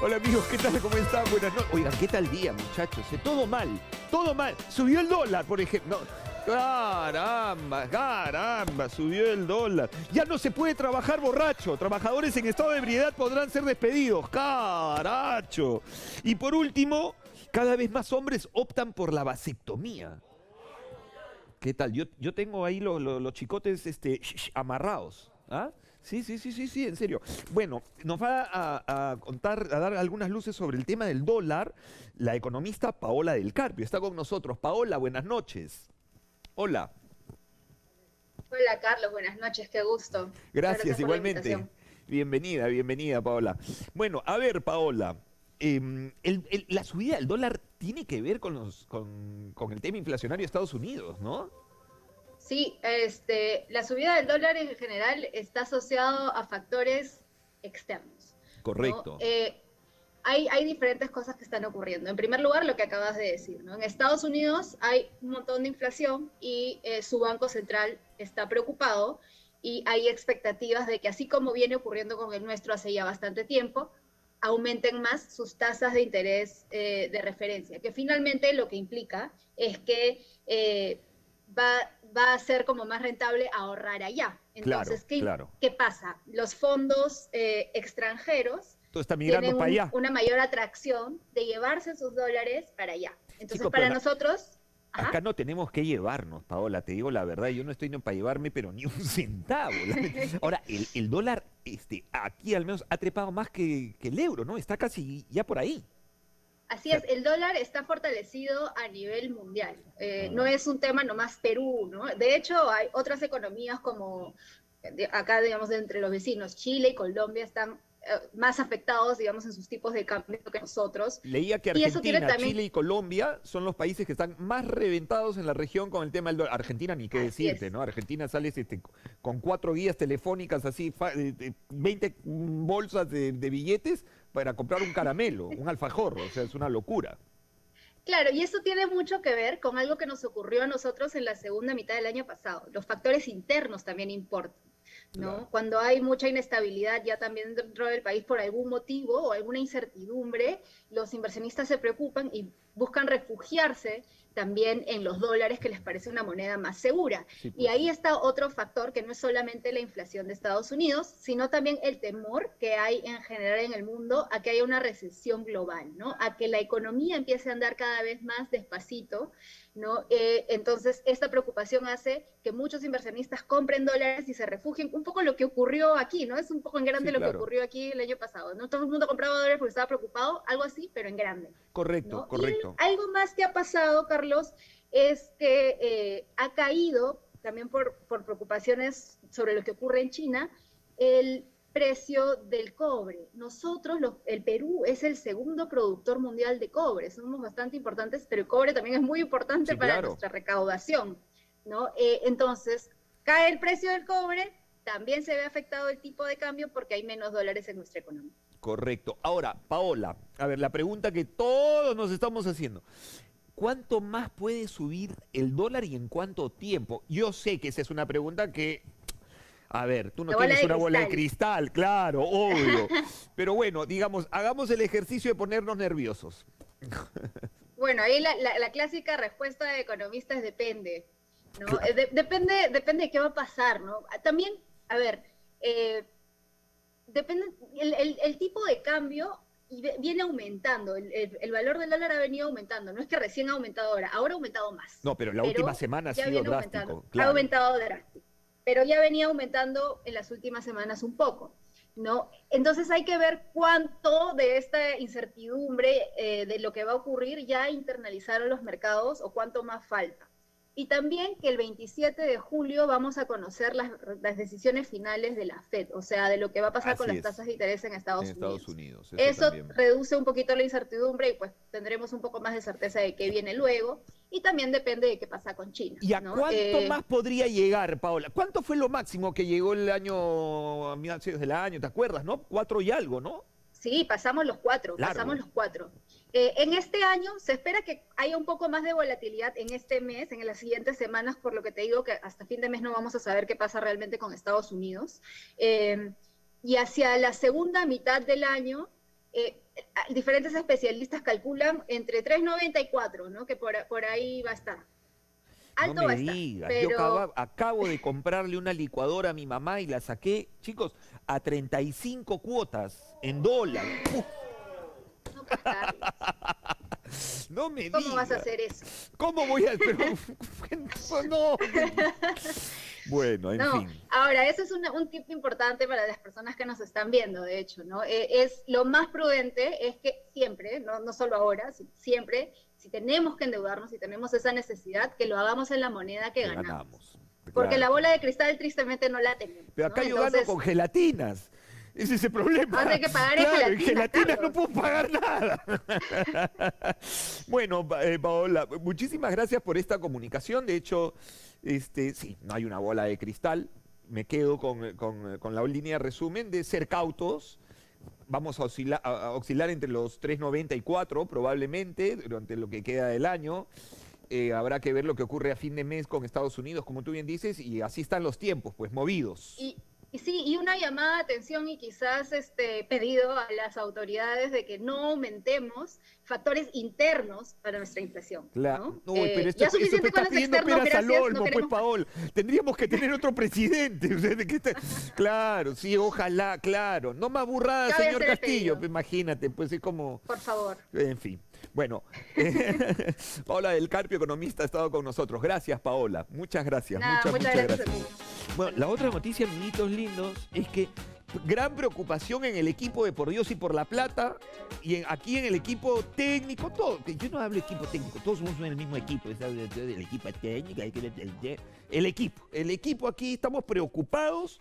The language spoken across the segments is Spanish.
Hola amigos, ¿qué tal? ¿Cómo están? Buenas noches. Oigan, ¿qué tal día, muchachos? Todo mal, todo mal. Subió el dólar, por ejemplo. Caramba, caramba, subió el dólar. Ya no se puede trabajar borracho. Trabajadores en estado de ebriedad podrán ser despedidos. Caracho. Y por último, cada vez más hombres optan por la vasectomía. ¿Qué tal? Yo tengo ahí los chicotes amarrados. ¿Ah? Sí, en serio. Bueno, nos va a dar algunas luces sobre el tema del dólar la economista Paola del Carpio. Está con nosotros. Paola, buenas noches. Hola. Hola, Carlos. Buenas noches. Qué gusto. Gracias igualmente. Bienvenida, bienvenida, Paola. Bueno, a ver, Paola, la subida del dólar tiene que ver con el tema inflacionario de Estados Unidos, ¿no? Sí, la subida del dólar en general está asociado a factores externos. Correcto. ¿No? Hay diferentes cosas que están ocurriendo. En primer lugar, lo que acabas de decir, ¿no? En Estados Unidos hay un montón de inflación y su banco central está preocupado y hay expectativas de que, así como viene ocurriendo con el nuestro hace ya bastante tiempo, aumenten más sus tasas de interés de referencia, que finalmente lo que implica es que va a ser como más rentable ahorrar allá. Entonces, ¿qué pasa? Los fondos extranjeros tienen para allá una mayor atracción de llevarse sus dólares para allá. Entonces, chico, para nosotros... Ajá. Acá no tenemos que llevarnos, Paola, te digo la verdad, yo no estoy para llevarme, pero ni un centavo. Ahora, el dólar aquí al menos ha trepado más que el euro, ¿no? Está casi ya por ahí. Así es, el dólar está fortalecido a nivel mundial. No es un tema nomás Perú, ¿no? De hecho, hay otras economías como acá, digamos, entre los vecinos, Chile y Colombia están más afectados, digamos, en sus tipos de cambio que nosotros. Leía que Argentina, Chile y Colombia son los países que están más reventados en la región con el tema del dólar. Argentina, ni qué decirte, ¿no? Argentina sales con 4 guías telefónicas, así, 20 bolsas de billetes para comprar un caramelo, un alfajor, o sea, es una locura. Claro, y eso tiene mucho que ver con algo que nos ocurrió a nosotros en la segunda mitad del año pasado. Los factores internos también importan, ¿no? Claro. Cuando hay mucha inestabilidad ya también dentro del país por algún motivo o alguna incertidumbre, los inversionistas se preocupan y buscan refugiarse también en los dólares, que les parece una moneda más segura. Sí, pues. Y ahí está otro factor que no es solamente la inflación de Estados Unidos, sino también el temor que hay en general en el mundo a que haya una recesión global, ¿no? A que la economía empiece a andar cada vez más despacito, ¿no? Entonces, esta preocupación hace que muchos inversionistas compren dólares y se refugien. Un poco lo que ocurrió aquí, ¿no? Es un poco en grande lo que ocurrió aquí el año pasado, ¿no? Todo el mundo compraba dólares porque estaba preocupado, algo así, pero en grande. Correcto, ¿no? Correcto. Y algo más que ha pasado, Carlos, es que ha caído, también por preocupaciones sobre lo que ocurre en China, el precio del cobre. Nosotros, el Perú es el segundo productor mundial de cobre, somos bastante importantes, pero el cobre también es muy importante para nuestra recaudación, ¿no? Entonces, cae el precio del cobre, también se ve afectado el tipo de cambio porque hay menos dólares en nuestra economía. Correcto. Ahora, Paola, a ver, la pregunta que todos nos estamos haciendo... ¿Cuánto más puede subir el dólar y en cuánto tiempo? Yo sé que esa es una pregunta que, a ver, tú no tienes una bola de cristal, claro, obvio. Pero bueno, digamos, hagamos el ejercicio de ponernos nerviosos. Bueno, ahí la clásica respuesta de economistas es depende, ¿no? Claro. Depende de qué va a pasar, ¿no? También, a ver, depende el tipo de cambio. Y viene aumentando, el valor del dólar ha venido aumentando, no es que recién ha aumentado ahora ha aumentado más. No, pero la última semana ha sido drástico. Claro. Ha aumentado drástico, pero ya venía aumentando en las últimas semanas un poco, ¿no? Entonces hay que ver cuánto de esta incertidumbre de lo que va a ocurrir ya internalizaron los mercados o cuánto más falta. Y también que el 27 de julio vamos a conocer las decisiones finales de la FED, o sea, de lo que va a pasar con las tasas de interés en Estados Unidos. Eso reduce un poquito la incertidumbre y pues tendremos un poco más de certeza de qué viene luego. Y también depende de qué pasa con China. ¿Y a cuánto más podría llegar, Paola? ¿Cuánto fue lo máximo que llegó el año, a mediados del año, te acuerdas, no? 4 y algo, ¿no? Sí, pasamos los 4, pasamos los 4. En este año se espera que haya un poco más de volatilidad en este mes, en las siguientes semanas, por lo que te digo que hasta fin de mes no vamos a saber qué pasa realmente con Estados Unidos. Y hacia la segunda mitad del año diferentes especialistas calculan entre 3.90 y 4, ¿no? Que por ahí va a estar. Alto no me digas, pero... yo acabo de comprarle una licuadora a mi mamá y la saqué, chicos, a 35 cuotas en dólar. ¡Uf! No, no me digas. ¿Cómo vas a hacer eso? ¿Cómo voy a...? Pero, no. Bueno, en fin. Ahora, eso es un tip importante para las personas que nos están viendo, de hecho, ¿no? Es lo más prudente es que siempre, no solo ahora, siempre, si tenemos que endeudarnos, si tenemos esa necesidad, que lo hagamos en la moneda que ganamos. Porque claro, la bola de cristal tristemente no la tenemos. Pero acá yo gano con gelatinas. Es ese problema. Hay que pagar en gelatina. En gelatina no puedo pagar nada. Bueno, Paola, muchísimas gracias por esta comunicación. De hecho, sí, no hay una bola de cristal. Me quedo con la línea de resumen de ser cautos. Vamos a oscilar entre los 3.90 y 4 probablemente durante lo que queda del año. Habrá que ver lo que ocurre a fin de mes con Estados Unidos, como tú bien dices, y así están los tiempos, pues movidos. Y sí, y una llamada de atención y quizás pedido a las autoridades de que no aumentemos factores internos para nuestra inflación. Claro. ¿No? Pero esto, ya suficiente con los externos, gracias. Olmo, no queremos... pues, Paola, tendríamos que tener otro presidente. Claro, sí, ojalá, claro. No más burrada, cabe señor Castillo. Imagínate, pues es como... Por favor. En fin. Bueno, Paola del Carpio, economista, ha estado con nosotros. Gracias, Paola. Muchas gracias. Muchas gracias. Bueno, la otra noticia, amiguitos lindos, es que gran preocupación en el equipo de Por Dios y por la Plata, y aquí en el equipo técnico, todo. Yo no hablo equipo técnico, todos somos en el mismo equipo. El equipo técnico, el equipo aquí, estamos preocupados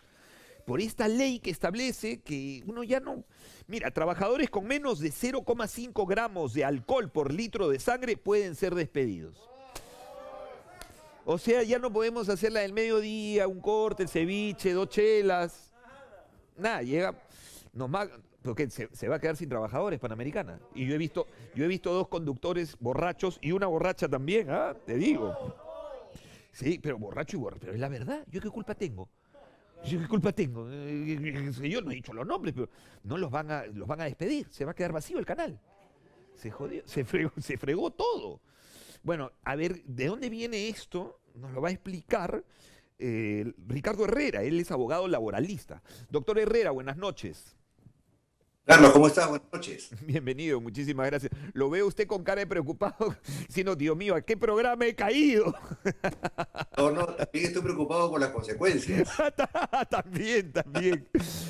por esta ley que establece que uno ya no... Mira, trabajadores con menos de 0,5 gramos de alcohol por litro de sangre pueden ser despedidos. O sea, ya no podemos hacer la del mediodía, un corte, el ceviche, dos chelas. Nada, llega... Porque se va a quedar sin trabajadores, Panamericana. Y yo he visto dos conductores borrachos y una borracha también, ¿ah? Te digo. Sí, pero borracho y borracho. Pero es la verdad, ¿yo qué culpa tengo? ¿Qué culpa tengo? Yo no he dicho los nombres, pero no los van a despedir. Se va a quedar vacío el canal. Se jodió, se fregó todo. Bueno, a ver, ¿de dónde viene esto? Nos lo va a explicar Ricardo Herrera. Él es abogado laboralista. Doctor Herrera, buenas noches. Carlos, ¿cómo estás? Buenas noches. Bienvenido, muchísimas gracias. Lo veo usted con cara de preocupado, sino, Dios mío, ¿a qué programa he caído? No, también estoy preocupado por las consecuencias. También.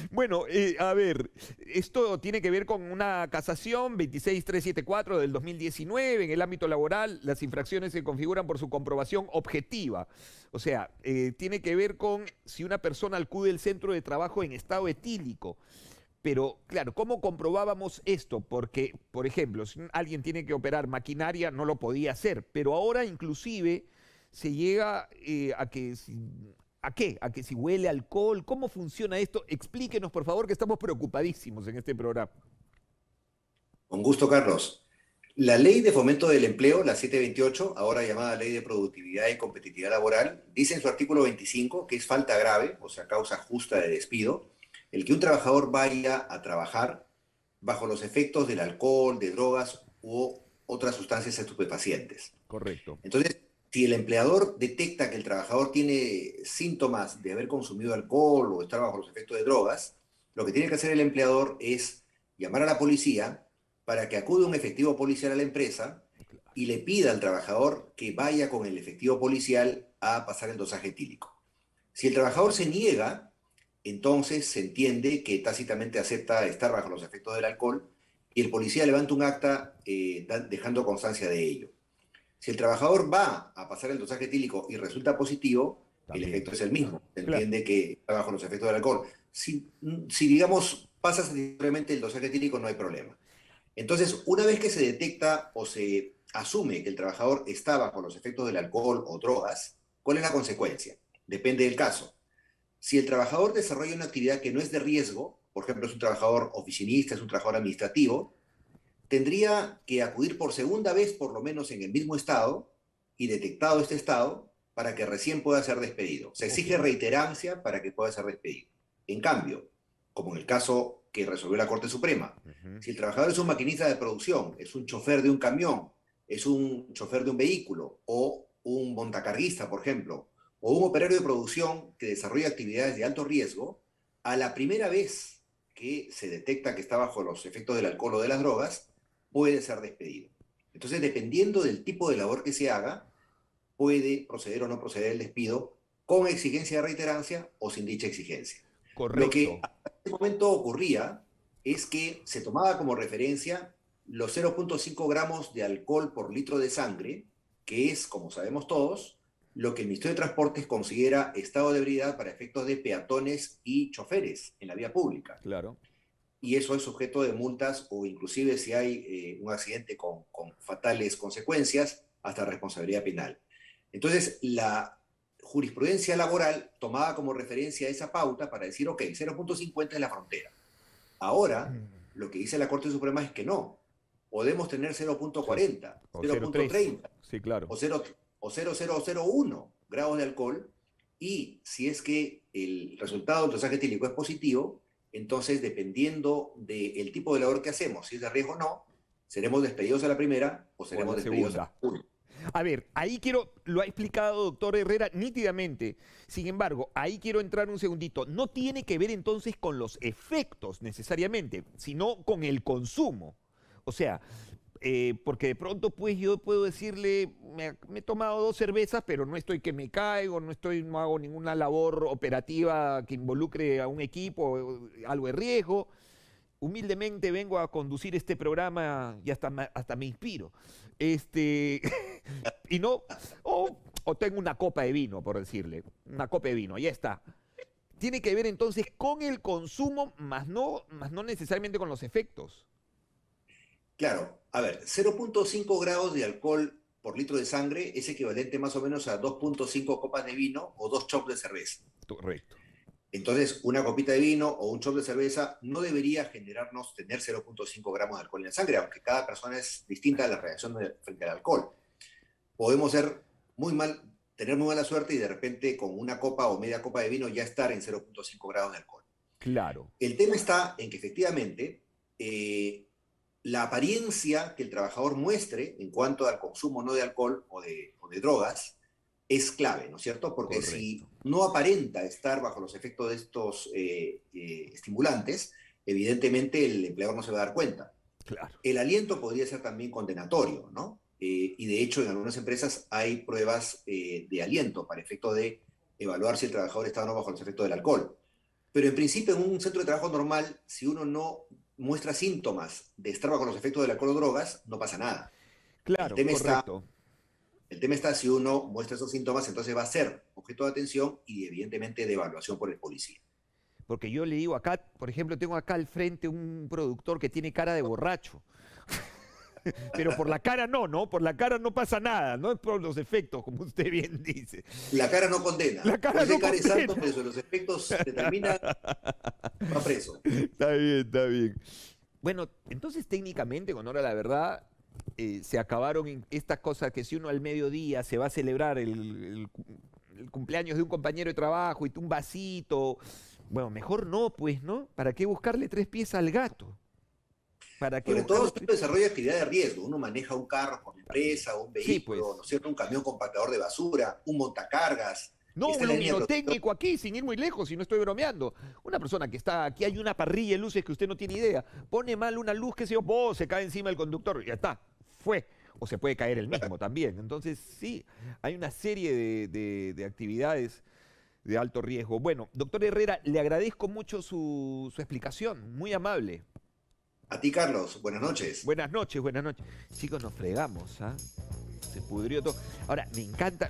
Bueno, a ver, esto tiene que ver con una casación 26374 del 2019 en el ámbito laboral. Las infracciones se configuran por su comprobación objetiva. O sea, tiene que ver con si una persona acude al centro de trabajo en estado etílico. Pero, claro, ¿cómo comprobábamos esto? Porque, por ejemplo, si alguien tiene que operar maquinaria, no lo podía hacer. Pero ahora, inclusive, se llega a que... ¿A qué? ¿A que si huele alcohol? ¿Cómo funciona esto? Explíquenos, por favor, que estamos preocupadísimos en este programa. Con gusto, Carlos. La Ley de Fomento del Empleo, la 728, ahora llamada Ley de Productividad y Competitividad Laboral, dice en su artículo 25 que es falta grave, o sea, causa justa de despido, el que un trabajador vaya a trabajar bajo los efectos del alcohol, de drogas u otras sustancias estupefacientes. Correcto. Entonces, si el empleador detecta que el trabajador tiene síntomas de haber consumido alcohol o estar bajo los efectos de drogas, lo que tiene que hacer el empleador es llamar a la policía para que acude un efectivo policial a la empresa y le pida al trabajador que vaya con el efectivo policial a pasar el dosaje etílico. Si el trabajador se niega, entonces se entiende que tácitamente acepta estar bajo los efectos del alcohol y el policía levanta un acta dejando constancia de ello. Si el trabajador va a pasar el dosaje etílico y resulta positivo, también el efecto es el mismo. Se entiende que está bajo los efectos del alcohol. Si digamos, pasa satisfactoriamente el dosaje etílico, no hay problema. Entonces, una vez que se detecta o se asume que el trabajador está bajo los efectos del alcohol o drogas, ¿cuál es la consecuencia? Depende del caso. Si el trabajador desarrolla una actividad que no es de riesgo, por ejemplo, es un trabajador oficinista, es un trabajador administrativo, tendría que acudir por segunda vez, por lo menos en el mismo estado, y detectado este estado, para que recién pueda ser despedido. Se exige reiterancia para que pueda ser despedido. En cambio, como en el caso que resolvió la Corte Suprema. Uh-huh. Si el trabajador es un maquinista de producción, es un chofer de un camión, es un chofer de un vehículo, o un montacarguista, por ejemplo, o un operario de producción que desarrolla actividades de alto riesgo, a la primera vez que se detecta que está bajo los efectos del alcohol o de las drogas, puede ser despedido. Entonces, dependiendo del tipo de labor que se haga, puede proceder o no proceder el despido con exigencia de reiterancia o sin dicha exigencia. Correcto. Lo que hasta ese momento ocurría es que se tomaba como referencia los 0.5 gramos de alcohol por litro de sangre, que es, como sabemos todos, lo que el Ministerio de Transportes considera estado de ebriedad para efectos de peatones y choferes en la vía pública. Claro. Y eso es sujeto de multas o inclusive si hay un accidente con fatales consecuencias, hasta responsabilidad penal. Entonces, la jurisprudencia laboral tomaba como referencia esa pauta para decir, ok, 0.50 es la frontera. Ahora, lo que dice la Corte Suprema es que no. Podemos tener 0.40, 0.30, sí, claro, o 0.001 grados de alcohol, y si es que el resultado del dosaje etílico es positivo, entonces, dependiendo del tipo de labor que hacemos, si es de riesgo o no, seremos despedidos a la primera o seremos despedidos a la segunda. A ver, ahí quiero, lo ha explicado doctor Herrera nítidamente, sin embargo, ahí quiero entrar un segundito. No tiene que ver entonces con los efectos necesariamente, sino con el consumo. O sea, porque de pronto pues yo puedo decirle, me he tomado 2 cervezas, pero no estoy que me caigo, no hago ninguna labor operativa que involucre a un equipo, algo de riesgo. Humildemente vengo a conducir este programa y hasta me inspiro. Y no, o tengo una copa de vino, por decirle, una copa de vino, ya está. Tiene que ver entonces con el consumo, más no necesariamente con los efectos. Claro, a ver, 0.5 grados de alcohol por litro de sangre es equivalente más o menos a 2.5 copas de vino o 2 chops de cerveza. Correcto. Entonces, una copita de vino o un chop de cerveza no debería generarnos tener 0.5 gramos de alcohol en la sangre, aunque cada persona es distinta a la reacción frente al alcohol. Podemos ser tener muy mala suerte y de repente con una copa o media copa de vino ya estar en 0.5 grados de alcohol. Claro. El tema está en que efectivamente la apariencia que el trabajador muestre en cuanto al consumo no de alcohol o de drogas es clave, ¿no es cierto? Porque correcto, si no aparenta estar bajo los efectos de estos estimulantes, evidentemente el empleador no se va a dar cuenta. Claro. El aliento podría ser también condenatorio, ¿no? Y de hecho en algunas empresas hay pruebas de aliento para efecto de evaluar si el trabajador está o no bajo los efectos del alcohol. Pero en principio en un centro de trabajo normal, si uno no muestra síntomas de estar bajo los efectos del alcohol o drogas, no pasa nada. Claro, correcto. El tema está si uno muestra esos síntomas, entonces va a ser objeto de atención y evidentemente de evaluación por el policía. Porque yo le digo acá, por ejemplo, tengo acá al frente un productor que tiene cara de borracho. Pero por la cara no, por la cara no pasa nada, no es por los efectos, como usted bien dice. La cara no condena. La cara no condena. Es santo, pero los efectos se terminan, va preso. Está bien, está bien. Bueno, entonces técnicamente, con honor a la verdad, se acabaron estas cosas que si uno al mediodía se va a celebrar el cumpleaños de un compañero de trabajo y un vasito, bueno, mejor no, pues, ¿no? ¿Para qué buscarle 3 pies al gato? ¿Para qué? Sobre todo si uno desarrolla actividad de riesgo, uno maneja un carro con empresa, un vehículo, sí, pues, ¿no es cierto? Un camión compactador de basura, un montacargas. No, un luminotécnico aquí, sin ir muy lejos, si no estoy bromeando. Una persona que está aquí, hay una parrilla de luces que usted no tiene idea. Pone mal una luz, qué sé yo, se cae encima el conductor, ya está, fue. O se puede caer el mismo también. Entonces, sí, hay una serie de actividades de alto riesgo. Bueno, doctor Herrera, le agradezco mucho su explicación, muy amable. A ti, Carlos, buenas noches. Buenas noches, buenas noches. Chicos, nos fregamos, ¿ah? Se pudrió todo. Ahora, me encanta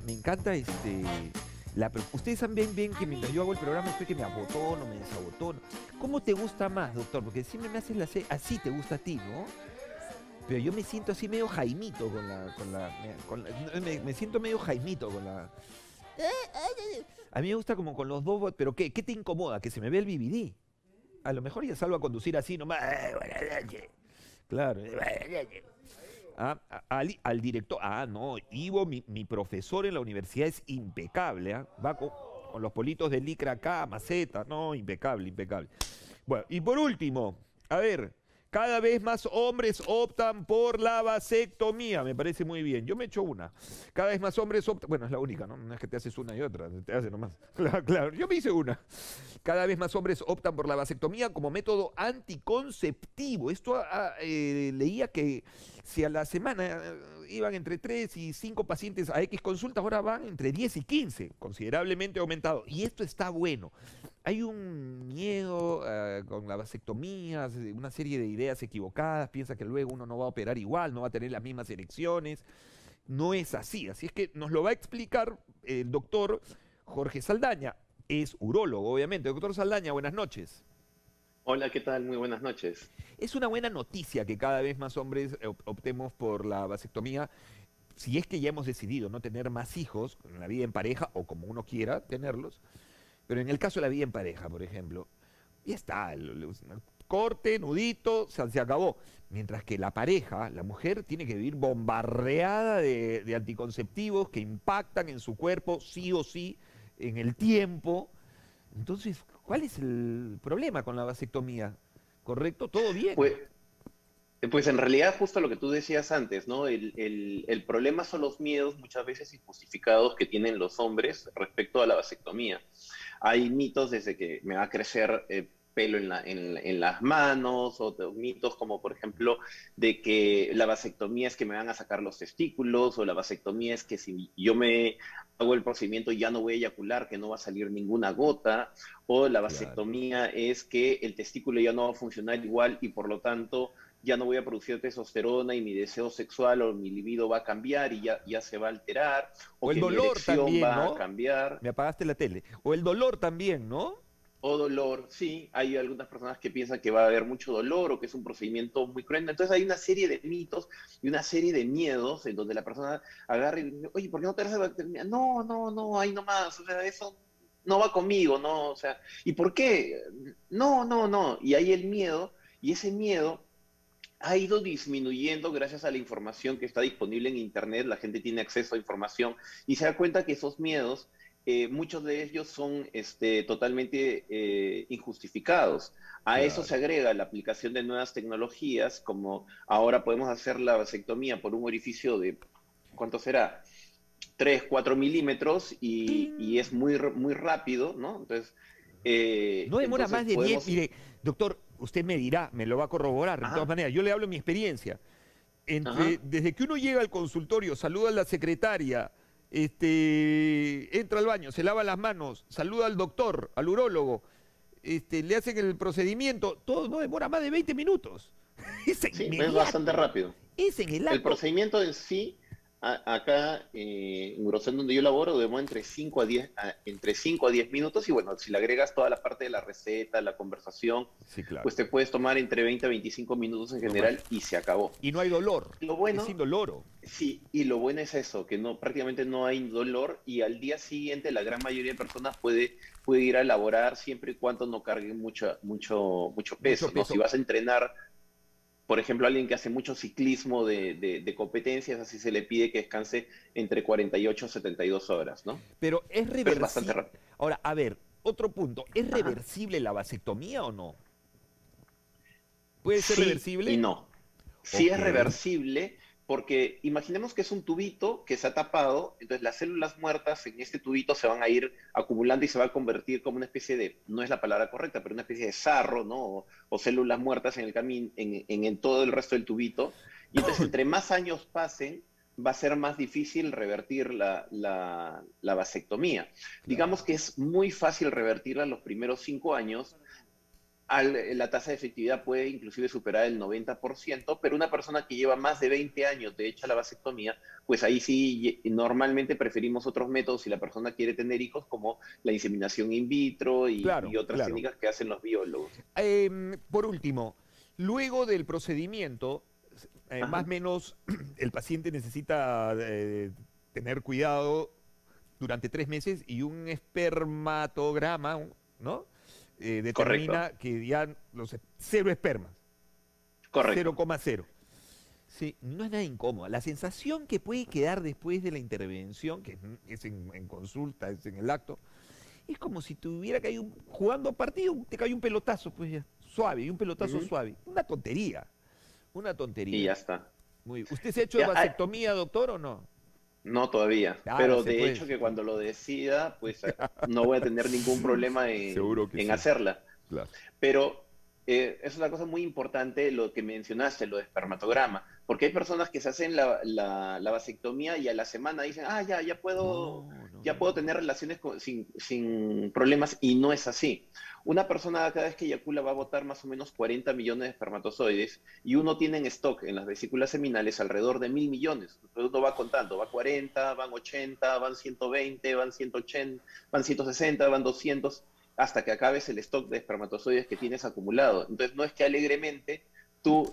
ustedes saben bien que mientras yo hago el programa estoy que me abotono, me desabotono. ¿Cómo te gusta más, doctor? Porque siempre me haces así te gusta a ti, ¿no? Pero yo me siento así medio Jaimito me siento medio Jaimito con la... A mí me gusta como con los dos, pero ¿qué te incomoda? Que se me ve el BBD. A lo mejor ya salgo a conducir así nomás. Claro. Al director, no, Ivo, mi profesor en la universidad es impecable, va con los politos de licra acá, maceta, no, impecable, impecable. Bueno, y por último, a ver, cada vez más hombres optan por la vasectomía. Me parece muy bien. Yo me echo una. Cada vez más hombres optan... Bueno, es la única, ¿no? No es que te haces una y otra. Te haces nomás. Claro, claro. Yo me hice una. Cada vez más hombres optan por la vasectomía como método anticonceptivo. Esto leía que si a la semana iban entre 3 y 5 pacientes a X consultas, ahora van entre 10 y 15. Considerablemente aumentado. Y esto está bueno. Hay un miedo con la vasectomía, una serie de ideas equivocadas, piensa que luego uno no va a operar igual, no va a tener las mismas erecciones. No es así, así es que nos lo va a explicar el doctor Jorge Saldaña, es urólogo obviamente. Doctor Saldaña, buenas noches. Hola, ¿qué tal? Muy buenas noches. Es una buena noticia que cada vez más hombres optemos por la vasectomía, si es que ya hemos decidido no tener más hijos, en la vida en pareja o como uno quiera tenerlos. Pero en el caso de la vida en pareja, por ejemplo, ya está, corte, nudito, se acabó. Mientras que la pareja, la mujer, tiene que vivir bombardeada de anticonceptivos que impactan en su cuerpo sí o sí, en el tiempo. Entonces, ¿cuál es el problema con la vasectomía? ¿Correcto? ¿Todo bien? Pues en realidad justo lo que tú decías antes, ¿no? El problema son los miedos muchas veces injustificados que tienen los hombres respecto a la vasectomía. Hay mitos desde que me va a crecer pelo en las manos, o mitos como por ejemplo de que la vasectomía es que me van a sacar los testículos, o la vasectomía es que si yo me hago el procedimiento ya no voy a eyacular, que no va a salir ninguna gota, o la vasectomía es que el testículo ya no va a funcionar igual y por lo tanto ya no voy a producir testosterona y mi deseo sexual o mi libido va a cambiar y ya se va a alterar. O el que dolor mi erección también, va ¿no? a cambiar. Me apagaste la tele. O el dolor también, ¿no? O dolor, sí. Hay algunas personas que piensan que va a haber mucho dolor o que es un procedimiento muy cruel. Entonces hay una serie de mitos y una serie de miedos en donde la persona agarra y dice, oye, ¿por qué no te haces la bacteria? No, no, no, ahí nomás. O sea, eso no va conmigo, no, o sea, ¿y por qué? No, no, no. Y hay el miedo, y ese miedo ha ido disminuyendo gracias a la información que está disponible en Internet. La gente tiene acceso a información y se da cuenta que esos miedos, muchos de ellos son totalmente injustificados. A Claro. eso se agrega la aplicación de nuevas tecnologías, como ahora podemos hacer la vasectomía por un orificio de, ¿cuánto será? 3-4 milímetros y es muy, muy rápido, ¿no? Entonces, no demora más de 10, mire, doctor. Usted me dirá, me lo va a corroborar, de todas maneras. Yo le hablo de mi experiencia. Desde que uno llega al consultorio, saluda a la secretaria, entra al baño, se lava las manos, saluda al doctor, al urólogo, le hacen el procedimiento, todo no demora más de 20 minutos. Es bastante rápido. Es en el acto. El procedimiento en sí, acá en Grosán, donde yo laboro, demora entre 5 a 10 minutos y bueno, si le agregas toda la parte de la receta, la conversación, sí, claro, pues te puedes tomar entre 20 a 25 minutos en general y se acabó. Y no hay dolor, lo bueno, es sin dolor. Sí, y lo bueno es eso, que no, prácticamente no hay dolor y al día siguiente la gran mayoría de personas puede ir a laborar siempre y cuando no carguen mucho peso. Mucho peso. ¿No? Si vas a entrenar... Por ejemplo, alguien que hace mucho ciclismo de competencias, así se le pide que descanse entre 48 y 72 horas, ¿no? Pero es reversible. Es bastante rápido. Ahora, a ver, otro punto. ¿Es reversible la vasectomía o no? ¿Puede ser reversible? Sí y no. Sí es reversible porque imaginemos que es un tubito que se ha tapado, entonces las células muertas en este tubito se van a ir acumulando y se va a convertir como una especie de, no es la palabra correcta, pero una especie de sarro, ¿no? O células muertas en el camino, en todo el resto del tubito. Y entonces entre más años pasen, va a ser más difícil revertir la vasectomía. Claro. Digamos que es muy fácil revertirla los primeros 5 años. La tasa de efectividad puede inclusive superar el 90%, pero una persona que lleva más de 20 años de hecha la vasectomía, pues ahí sí normalmente preferimos otros métodos si la persona quiere tener hijos, como la inseminación in vitro y otras técnicas que hacen los biólogos. Por último, luego del procedimiento, más o menos el paciente necesita tener cuidado durante 3 meses y un espermatograma, ¿no? Determina Correcto. Que ya los cero espermas. Correcto. 0,0. Sí, no es nada incómodo. La sensación que puede quedar después de la intervención, que es en consulta, es en el acto, Es como si tuviera caído, jugando partido, te cayó un pelotazo, pues ya, suave, y un pelotazo suave. Una tontería. Una tontería. Y ya está. Muy bien. ¿Usted se ha hecho vasectomía, doctor, o no? No todavía, ah, pero de hecho que cuando lo decida, pues no voy a tener ningún problema en, sí, hacerla. Claro. Pero es una cosa muy importante lo que mencionaste, lo de espermatograma, porque hay personas que se hacen la vasectomía y a la semana dicen, ah, ya puedo, puedo tener relaciones sin problemas, y no es así. Una persona cada vez que eyacula va a botar más o menos 40 millones de espermatozoides, y uno tiene en stock en las vesículas seminales alrededor de 1.000 millones. Uno va contando, va 40, van 80, van 120, van 180, van 160, van 200, hasta que acabes el stock de espermatozoides que tienes acumulado. Entonces no es que alegremente tú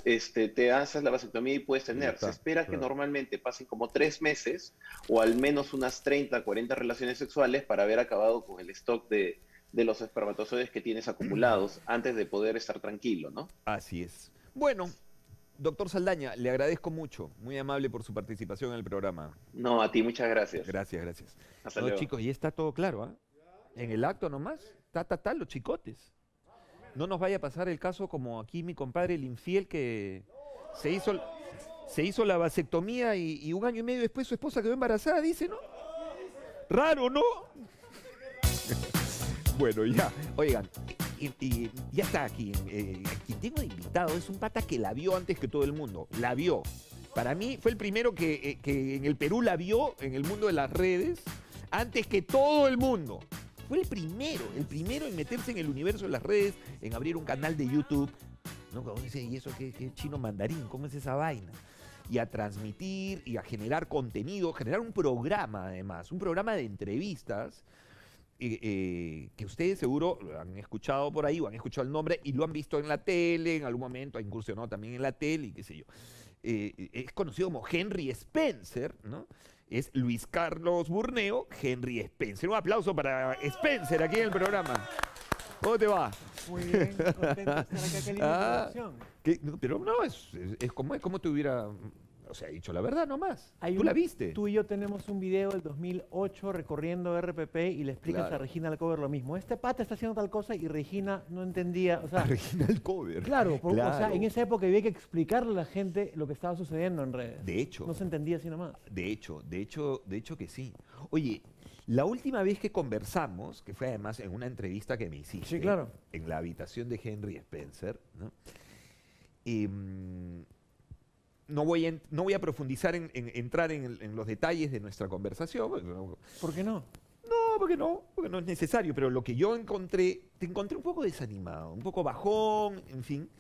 te haces la vasectomía y puedes tener. Se espera que normalmente pasen como 3 meses o al menos unas 30, 40 relaciones sexuales para haber acabado con el stock de los espermatozoides que tienes acumulados antes de poder estar tranquilo, ¿no? Así es. Bueno, doctor Saldaña, le agradezco mucho. Muy amable por su participación en el programa. No, a ti muchas gracias. Gracias, gracias. Hasta luego. Chicos, y está todo claro, ¿ah? ¿Eh? En el acto nomás, los chicotes. No nos vaya a pasar el caso como aquí mi compadre, el infiel, que se hizo la vasectomía y 1 año y medio después su esposa quedó embarazada, dice, ¿no? Raro, ¿no? Bueno, ya, oigan, y ya está aquí. Quien tengo de invitado es un pata que la vio antes que todo el mundo, la vio. Para mí fue el primero que en el Perú la vio, en el mundo de las redes, antes que todo el mundo. Fue el primero en meterse en el universo de las redes, en abrir un canal de YouTube. ¿No? Cuando dice, ¿y eso qué es chino mandarín? ¿Cómo es esa vaina? Y a transmitir y a generar contenido, generar un programa además, un programa de entrevistas que ustedes seguro han escuchado por ahí o han escuchado el nombre y lo han visto en la tele, en algún momento ha incursionado también en la tele y qué sé yo. Es conocido como Henry Spencer, ¿no? Es Luis Carlos Burneo, Henry Spencer. Un aplauso para Spencer aquí en el programa. ¿Cómo te va? Muy bien, contento de estar acá con la Pero no, es como te hubiera... O sea, dicho la verdad nomás. ¿Tú la viste? Tú y yo tenemos un video del 2008 recorriendo RPP y le explicas a Regina Alcover lo mismo. Este pata está haciendo tal cosa y Regina no entendía. O sea, Regina Alcover. Claro, claro. O sea, en esa época había que explicarle a la gente lo que estaba sucediendo en redes. De hecho. No se entendía así nomás. De hecho que sí. Oye, la última vez que conversamos, que fue además en una entrevista que me hiciste. Sí, claro. En la habitación de Henry Spencer, ¿no? No voy a profundizar en entrar en los detalles de nuestra conversación. ¿Por qué no? No, porque no es necesario. Pero lo que yo encontré, te encontré un poco desanimado, un poco bajón, en fin.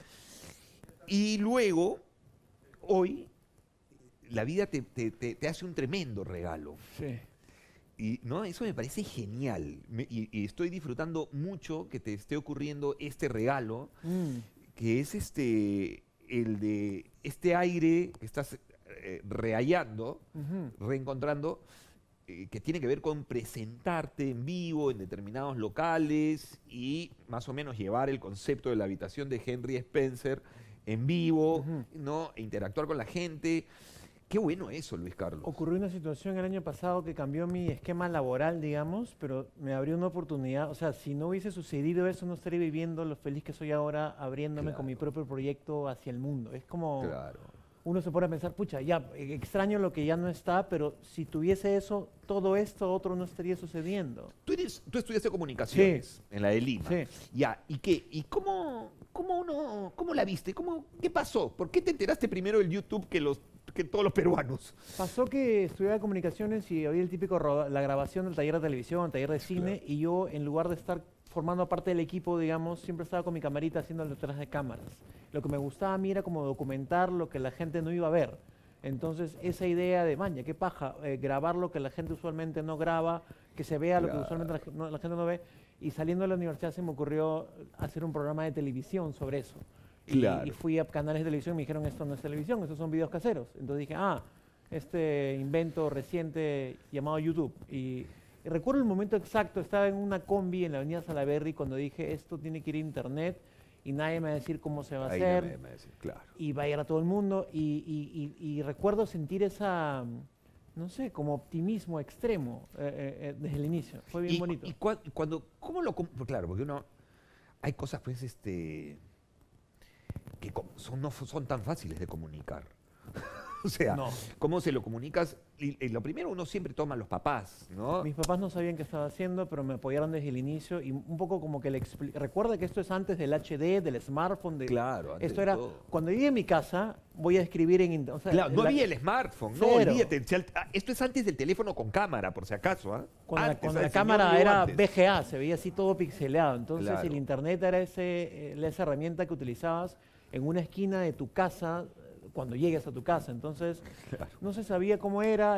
Y luego, hoy, la vida te hace un tremendo regalo. Sí. Y no, eso me parece genial. Y estoy disfrutando mucho que te esté ocurriendo este regalo, que es el de este aire que estás rehallando, reencontrando, que tiene que ver con presentarte en vivo en determinados locales y más o menos llevar el concepto de la habitación de Henry Spencer en vivo, ¿no? E interactuar con la gente. Qué bueno eso, Luis Carlos. Ocurrió una situación el año pasado que cambió mi esquema laboral, digamos, pero me abrió una oportunidad. O sea, si no hubiese sucedido eso, no estaría viviendo lo feliz que soy ahora, abriéndome con mi propio proyecto hacia el mundo. Es como... Claro. Uno se pone a pensar, pucha, ya, extraño lo que ya no está, pero si tuviese eso, todo esto otro no estaría sucediendo. Tú estudiaste comunicaciones en la de Lima. Sí. Ya, ¿y qué? ¿Y cómo la viste? ¿Qué pasó? ¿Por qué te enteraste primero del YouTube que todos los peruanos? Pasó que estudiaba comunicaciones y había el típico la grabación del taller de televisión, taller de cine, y yo, en lugar de estar formando parte del equipo, digamos, siempre estaba con mi camarita haciendo detrás de cámaras. Lo que me gustaba a mí era como documentar lo que la gente no iba a ver. Entonces, esa idea de, maña, qué paja, grabar lo que la gente usualmente no graba, que se vea lo que usualmente la gente no ve. Y saliendo de la universidad se me ocurrió hacer un programa de televisión sobre eso. Claro. Y fui a canales de televisión y me dijeron, esto no es televisión, estos son videos caseros. Entonces dije, ah, este invento reciente llamado YouTube. Y recuerdo el momento exacto, estaba en una combi en la avenida Salaberry cuando dije, esto tiene que ir a internet y nadie me va a decir cómo se va a hacer. Nadie me va a decir, claro. Y va a ir a todo el mundo. Y recuerdo sentir esa... no sé, como optimismo extremo desde el inicio. Fue bien bonito. ¿Y cuando, cómo lo...? Claro, porque uno... Hay cosas, pues, que no son tan fáciles de comunicar. O sea, no. ¿Cómo se lo comunicas? Y lo primero, uno siempre toma a los papás, ¿no? Mis papás no sabían qué estaba haciendo, pero me apoyaron desde el inicio y un poco como que le expliqué. Recuerda que esto es antes del HD, del smartphone. Claro, antes esto era todo. Cuando llegué a mi casa, voy a escribir en... O sea, claro, no había el smartphone, cero. No olvídate. Esto es antes del teléfono con cámara, por si acaso. ¿Eh? Cuando la cámara era VGA, se veía así todo pixelado. Entonces, claro, el internet era esa herramienta que utilizabas en una esquina de tu casa, cuando llegues a tu casa. Entonces, claro, no se sabía cómo era,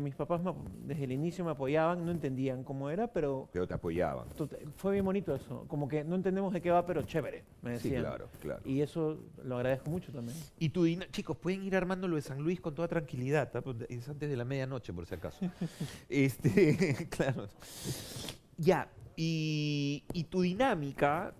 mis papás desde el inicio me apoyaban, no entendían cómo era, pero... Pero te apoyaban. Fue bien bonito eso, como que no entendemos de qué va, pero chévere, me decían. Sí, claro, claro. Y eso lo agradezco mucho también. Y tú, chicos, pueden ir armando lo de San Luis con toda tranquilidad, ¿tá? Es antes de la medianoche, por si acaso. Claro. Ya, y tu dinámica...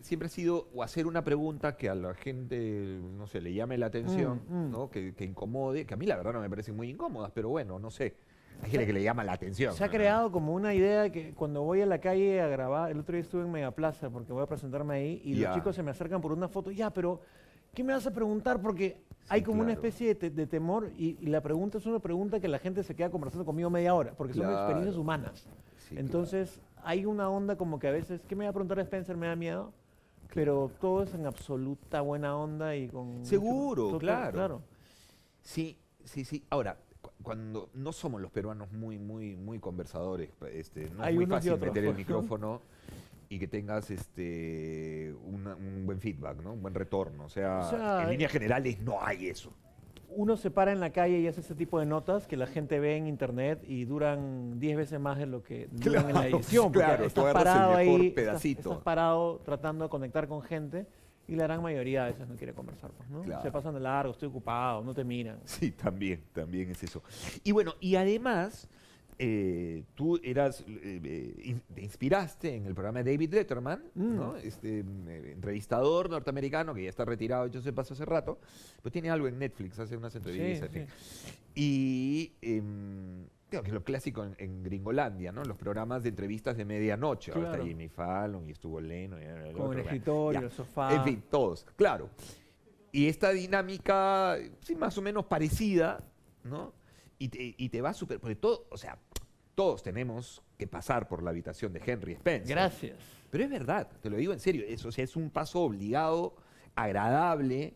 siempre ha sido o hacer una pregunta que a la gente, no sé, le llame la atención, ¿no? Que incomode, que a mí la verdad no me parecen muy incómodas, pero bueno, no sé, hay gente que le llama la atención. Se ha creado como una idea que cuando voy a la calle a grabar, el otro día estuve en Mega Plaza porque voy a presentarme ahí y los chicos se me acercan por una foto, pero ¿qué me vas a preguntar? Porque hay como una especie de temor y la pregunta es una pregunta que la gente se queda conversando conmigo media hora, porque son experiencias humanas. Sí, entonces, hay una onda como que a veces, ¿qué me va a preguntar Spencer? Me da miedo. Pero todo es en absoluta buena onda y con... Seguro, mucho, claro. Sí, sí, sí. Ahora, cuando no somos los peruanos muy conversadores, no es muy fácil meter el micrófono y que tengas un buen feedback, ¿no? Un buen retorno. O sea en líneas generales no hay eso. Uno se para en la calle y hace ese tipo de notas que la gente ve en internet y duran 10 veces más de lo que duran en la edición. Claro, tú agarras el mejor pedacito. Estás parado tratando de conectar con gente y la gran mayoría de veces no quiere conversar, ¿no? Claro. Se pasan de largo, estoy ocupado, no te miran. Sí, también es eso. Y bueno, y además, tú te inspiraste en el programa de David Letterman, ¿no? Entrevistador norteamericano que ya está retirado, yo se pasó hace rato, pero tiene algo en Netflix, hace unas entrevistas. Sí. Y creo que es lo clásico en Gringolandia, ¿no? Los programas de entrevistas de medianoche. Claro. Ahora está Jimmy Fallon y estuvo Leno. Con el escritorio, el sofá. En fin, todos, claro. Y esta dinámica, sí, más o menos parecida, ¿no? Y te va súper... Porque todo, o sea, todos tenemos que pasar por la habitación de Henry Spencer. Gracias. Pero es verdad, te lo digo en serio. Es un paso obligado, agradable.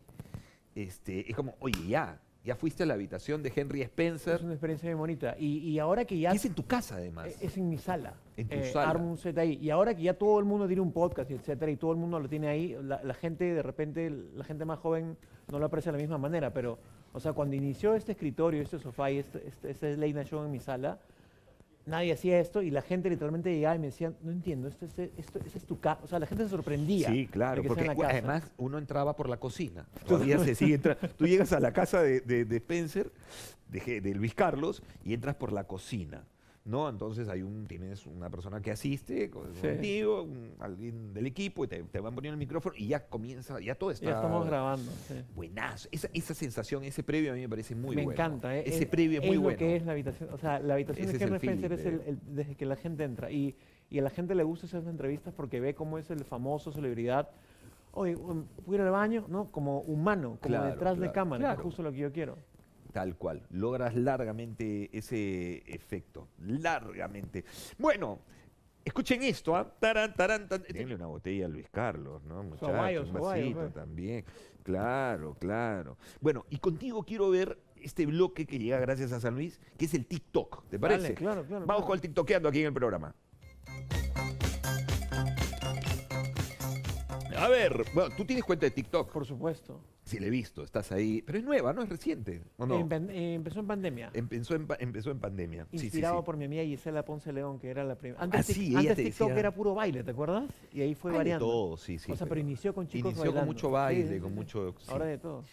Es como, oye, ya fuiste a la habitación de Henry Spencer. Es una experiencia muy bonita. Y ahora que ya... Y es en tu casa, además. Es en mi sala. En tu sala. Armo un set ahí. Y ahora que ya todo el mundo tiene un podcast, etcétera, y todo el mundo lo tiene ahí, la gente, de repente, la gente más joven no lo aprecia de la misma manera, pero... O sea, cuando inició este escritorio, este sofá y este late night show en mi sala, nadie hacía esto y la gente literalmente llegaba y me decían, no entiendo, esto es tu casa. O sea, la gente se sorprendía. Sí, claro, porque además uno entraba por la cocina. Todavía se sigue entrando. Tú llegas a la casa de Spencer, de Luis Carlos, y entras por la cocina, ¿no? Entonces tienes una persona que asiste contigo, alguien del equipo, y te van poniendo el micrófono y ya comienza, ya todo está... Ya estamos grabando. Sí. Buenazo. Esa sensación, ese previo a mí me parece muy bueno. Me encanta. Ese previo es muy bueno. Es lo que es la habitación. O sea, la habitación de Henry Spencer es desde que la gente entra. Y a la gente le gusta hacer entrevistas porque ve cómo es el famoso celebridad. Oye, ¿puedo ir al baño? ¿No? Como humano, como detrás de cámara, que es justo lo que yo quiero. Tal cual, logras largamente ese efecto, largamente. Bueno, escuchen esto, ¿ah? Taran, taran, taran. Denle una botella a Luis Carlos, ¿no? Muchachos, un vasito también. Claro, claro. Bueno, y contigo quiero ver este bloque que llega gracias a San Luis, que es el TikTok, ¿te parece? Vale, claro. Vamos con el TikTokeando aquí en el programa. A ver, bueno, ¿tú tienes cuenta de TikTok? Por supuesto. Sí, le he visto, estás ahí. Pero es nueva, ¿no? Es reciente, ¿o no? Empezó en pandemia. Empezó en pandemia. Inspirado por mi amiga Gisela Ponce León, que era la primera. Antes TikTok era puro baile, ¿te acuerdas? Y ahí fue variando. De todo, sí. O sea, pero inició con chicos bailando. Inició con mucho baile, con mucho... Sí. Ahora de todo.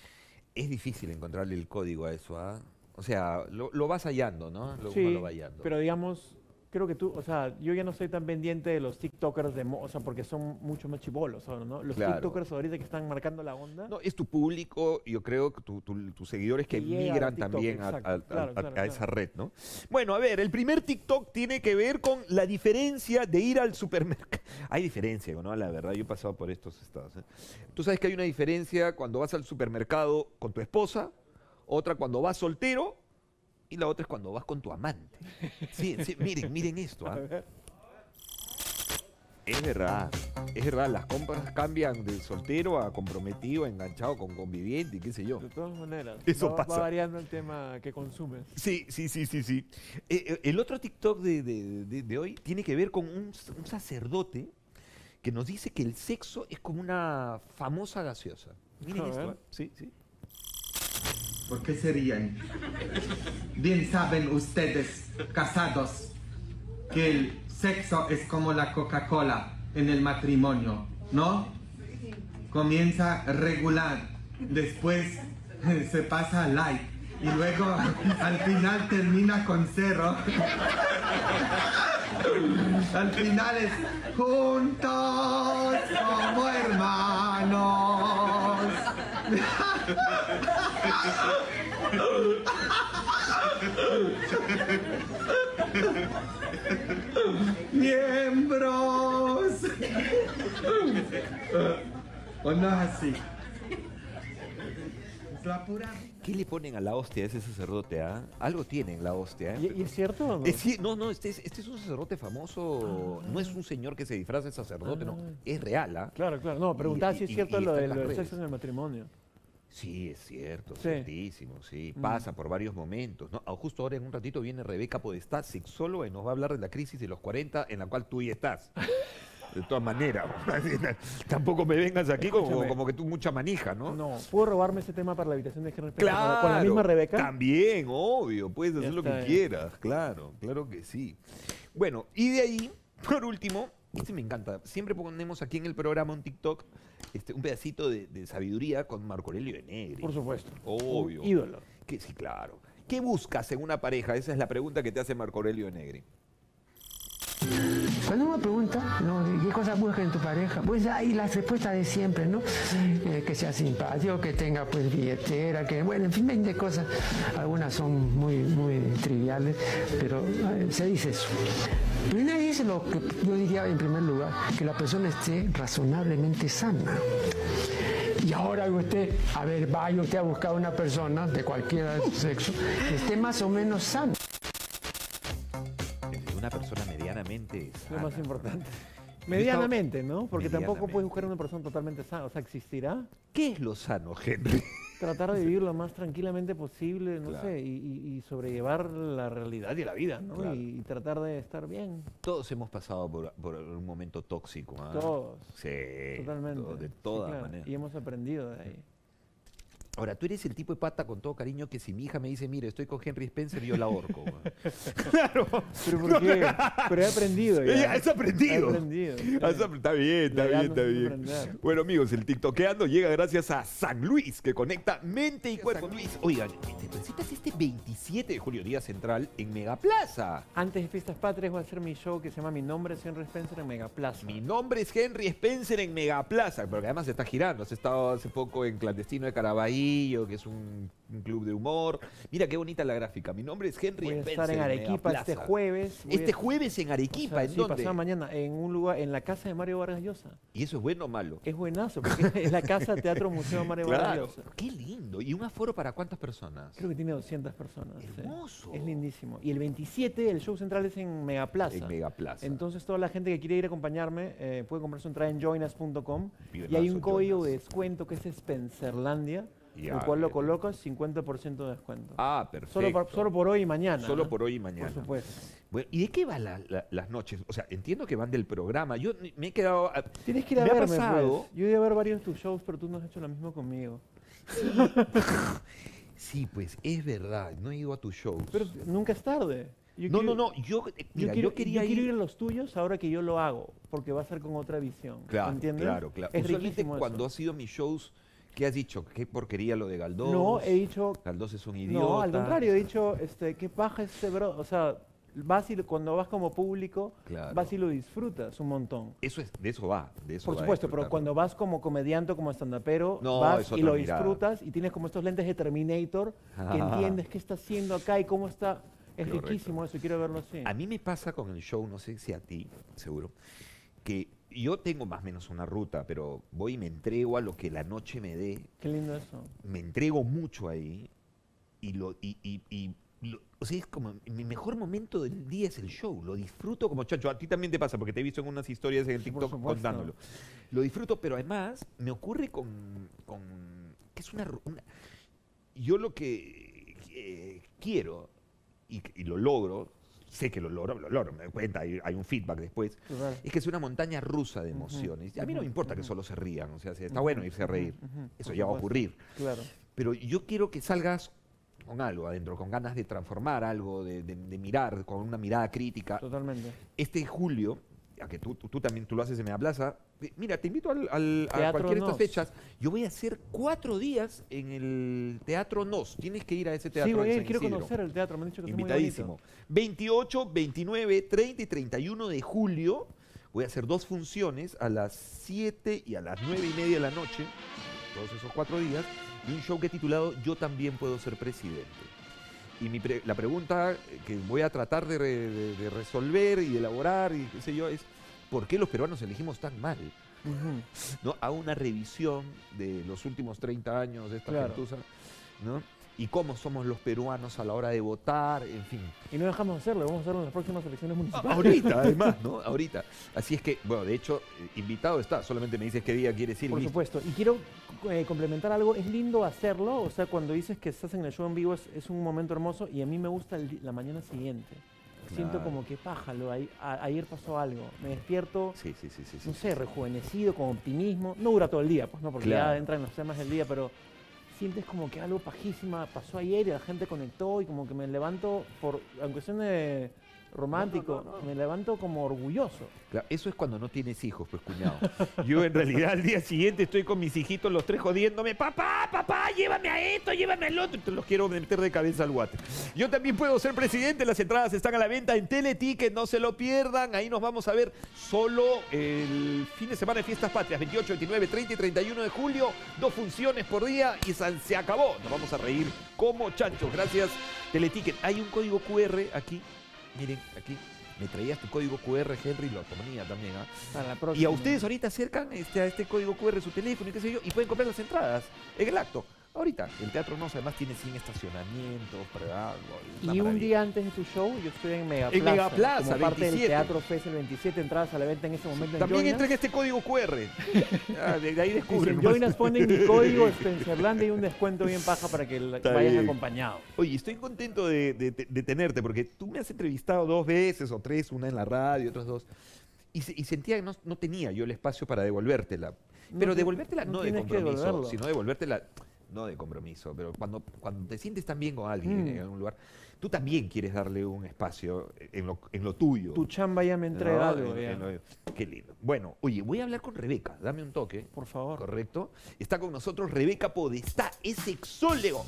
Es difícil encontrarle el código a eso, ¿ah? O sea, lo vas hallando, ¿no? Uno lo va hallando. Pero digamos... creo que tú, o sea, yo ya no soy tan pendiente de los TikTokers de moda, o sea, porque son mucho más chibolos, ¿no? Los TikTokers ahorita que están marcando la onda. No, es tu público, yo creo que tus seguidores que migran también a esa red, ¿no? Bueno, a ver, el primer TikTok tiene que ver con la diferencia de ir al supermercado. Hay diferencia, ¿no? La verdad, yo he pasado por estos estados, ¿eh? Tú sabes que hay una diferencia cuando vas al supermercado con tu esposa, otra cuando vas soltero, y la otra es cuando vas con tu amante. Sí, sí, miren, miren esto. ¿Ah? Es verdad, las compras cambian del soltero a comprometido, enganchado con conviviente, qué sé yo. De todas maneras, eso va, pasa. Va variando el tema que consumes. Sí, sí, sí, sí, sí. El otro TikTok de hoy tiene que ver con un sacerdote que nos dice que el sexo es como una famosa gaseosa. Miren esto. Sí, sí. ¿Por qué serían? Bien saben ustedes, casados, que el sexo es como la Coca-Cola en el matrimonio, ¿no? Comienza regular, después se pasa light y luego al final termina con cero. Al final es juntos como hermanos. Miembros. O no es así. ¿Qué le ponen a la hostia a ese sacerdote? Algo tiene en la hostia. ¿Y es cierto o no? No, no, este es un sacerdote famoso, no es un señor que se disfraza de sacerdote, no, es real. Claro, claro, no, preguntaba si es cierto lo del sexo en el matrimonio. Sí, es cierto, ciertísimo, sí. Pasa por varios momentos, ¿no? Justo ahora en un ratito viene Rebeca Podestá, sexóloga, y nos va a hablar de la crisis de los 40 en la cual tú ya estás. De todas maneras, tampoco me vengas aquí como que tú mucha manija, ¿no? No, ¿puedo robarme ese tema para la habitación de Henry Spencer? Claro, ¿con la misma Rebeca? También, obvio, puedes hacer lo que quieras, claro, claro que sí. Bueno, y de ahí, por último, este me encanta, siempre ponemos aquí en el programa un TikTok, un pedacito de sabiduría con Marco Aurelio de Negri. Por supuesto. Obvio. Un ídolo. Que, sí, claro. ¿Qué buscas en una pareja? Esa es la pregunta que te hace Marco Aurelio de Negri. Cuando uno pregunta, ¿no? ¿Qué cosas buscas en tu pareja? Pues hay las respuestas de siempre, ¿no? Que sea simpático, que tenga pues billetera, que bueno, en fin, 20 cosas. Algunas son muy, muy triviales, pero se dice eso. Pero nadie dice lo que yo diría en primer lugar, que la persona esté razonablemente sana. Y ahora usted, a ver, vaya usted a buscar una persona de cualquier sexo que esté más o menos sana. Una persona medianamente sana. Lo más importante. Medianamente, ¿no? Porque tampoco puedes buscar una persona totalmente sana. O sea, ¿existirá? ¿Qué es lo sano, Henry? Tratar de vivir lo más tranquilamente posible, no sé, y sobrellevar la realidad y la vida, ¿no? Claro. Y tratar de estar bien. Todos hemos pasado por un momento tóxico, ¿ah? Todos. Sí. Totalmente. De todas maneras. Y hemos aprendido de ahí. Ahora, tú eres el tipo de pata, con todo cariño, que si mi hija me dice, mire, estoy con Henry Spencer, yo la ahorco. Claro. ¿Pero por qué? Pero he aprendido ya. Has aprendido. Está bien, está bien, está bien. Bueno, amigos, el TikTokeando llega gracias a San Luis, que conecta mente y cuerpo. San Luis. Oigan, te presentas este 27 de julio, día central, en Mega Plaza. Antes de Fiestas Patrias voy a hacer mi show que se llama Mi Nombre es Henry Spencer en Mega Plaza. Mi Nombre es Henry Spencer en Mega Plaza, porque además se está girando. Has estado hace poco en Clandestino de Carabahí, que es un club de humor. Mira qué bonita la gráfica. Mi nombre es Henry Spencer. Voy a estar en Arequipa este jueves. Este jueves en Arequipa, o sea, ¿en dónde? Pasado mañana, en un lugar, en la casa de Mario Vargas Llosa. ¿Y eso es bueno o malo? Es buenazo, porque es la casa Teatro Museo Mario Vargas Llosa. Qué lindo. ¿Y un aforo para cuántas personas? Creo que tiene 200 personas. Hermoso. Es lindísimo. Y el 27, el show central es en Mega Plaza. En Mega Plaza. Entonces, toda la gente que quiere ir a acompañarme puede comprar su entrada en Joinas.com. Y hay un código de descuento que es Spencerlandia. Ya, el cual lo colocas 50% de descuento. Ah, perfecto. Solo por hoy y mañana. Solo por hoy y mañana. Por supuesto. Bueno, ¿y de qué van las noches? O sea, entiendo que van del programa. Yo me he quedado... Tienes que ir a verme, pues. Yo iba a ver varios de tus shows, pero tú no has hecho lo mismo conmigo. Sí. Sí, pues, es verdad. No he ido a tus shows. Pero nunca es tarde. Yo quiero ir a los tuyos ahora que yo lo hago, porque va a ser con otra visión. Claro, ¿entiendes? Claro, claro. Es riquísimo cuando has ido a mis shows... ¿Qué has dicho? ¿Qué porquería lo de Galdós? No, he dicho... Galdós es un idiota. No, al contrario, he dicho, ¿qué paja este bro? O sea, vas y cuando vas como público, claro, vas y lo disfrutas un montón. Eso es, de eso va, de eso. Por supuesto, pero cuando vas como comediante o como estandapero, no, vas y lo disfrutas y tienes como estos lentes de Terminator que entiendes qué está haciendo acá y cómo está. Es correcto, riquísimo eso, quiero verlo así. A mí me pasa con el show, no sé si a ti, seguro, que yo tengo más o menos una ruta, pero voy y me entrego a lo que la noche me dé. Qué lindo eso. Me entrego mucho ahí o sea, es como mi mejor momento del día es el show. Lo disfruto como chacho. A ti también te pasa, porque te he visto en unas historias en el TikTok contándolo. Lo disfruto, pero además me ocurre que es una yo lo que quiero y lo logro, sé que lo logro, me doy cuenta, hay un feedback después, claro, es que es una montaña rusa de emociones. Uh-huh. A mí no me importa que solo se rían, o sea, está bueno irse a reír, eso ya va a ocurrir. Claro. Pero yo quiero que salgas con algo adentro, con ganas de transformar algo, de mirar, con una mirada crítica. Totalmente. Este julio, a que tú también lo haces en Mega Plaza, mira, te invito a cualquiera de estas fechas. Yo voy a hacer 4 días en el Teatro Nos. Tienes que ir a ese teatro. Sí, voy a ir, quiero conocer el teatro, me han dicho que es muy bonito. Invitadísimo. 28, 29, 30 y 31 de julio voy a hacer 2 funciones a las 7 y a las 9:30 de la noche, todos esos 4 días, y un show que he titulado Yo también puedo ser presidente. Y la pregunta que voy a tratar de resolver y de elaborar y qué sé yo es: ¿por qué los peruanos elegimos tan mal? ¿No? A una revisión de los últimos 30 años de esta gentuza, ¿no? Y cómo somos los peruanos a la hora de votar, en fin. Y no dejamos de hacerlo, vamos a hacerlo en las próximas elecciones municipales. Ahorita, además, ¿no? Ahorita. Así es que, bueno, de hecho, invitado está, solamente me dices qué día quieres ir. Por supuesto, y quiero complementar algo, es lindo hacerlo, o sea, cuando dices que estás en el show en vivo es un momento hermoso y a mí me gusta la mañana siguiente. Claro. Siento como que pájalo, ayer pasó algo, me despierto, no sé, rejuvenecido, con optimismo. No dura todo el día, pues no, porque ya entran los temas del día, pero sientes como que algo pajísima pasó ayer y la gente conectó y como que me levanto, aunque suene romántico, me levanto como orgulloso. Claro, eso es cuando no tienes hijos, pues, cuñado. Yo en realidad al día siguiente estoy con mis hijitos, los 3 jodiéndome, papá, llévame a esto, llévame al otro. Los quiero meter de cabeza al water. Yo también puedo ser presidente, las entradas están a la venta en Teleticket, no se lo pierdan, ahí nos vamos a ver solo el fin de semana de Fiestas Patrias, 28, 29, 30 y 31 de julio, 2 funciones por día y se acabó. Nos vamos a reír como chanchos. Gracias, Teleticket. Hay un código QR aquí. Miren, aquí me traías tu código QR, Henry, lo ponía también, ¿ah? Para la próxima. Y a ustedes ahorita acercan a este código QR su teléfono y qué sé yo, y pueden comprar las entradas en el acto. Ahorita, el Teatro Nos además tiene 100 estacionamientos, para y un día antes de tu show, yo estoy en Mega Plaza. En Mega Plaza, como 27. Parte del Teatro FED, el 27, entradas a la venta en ese momento. También en entren este código QR. De ahí descubren. Si en Joinas ponen mi código Spencerland y un descuento bien paja para que vayas acompañado. Oye, estoy contento de tenerte porque tú me has entrevistado 2 veces o 3, una en la radio, otras 2. Y sentía que no tenía yo el espacio para devolvértela. Pero devolvértela no de compromiso, sino devolvértela. No de compromiso, pero cuando te sientes tan bien con alguien en algún lugar, tú también quieres darle un espacio en lo tuyo. Tu chamba ya me entrega algo. Qué lindo. Bueno, oye, voy a hablar con Rebeca. Dame un toque. Por favor. Correcto. Está con nosotros Rebeca Podestá. Es sexólogo.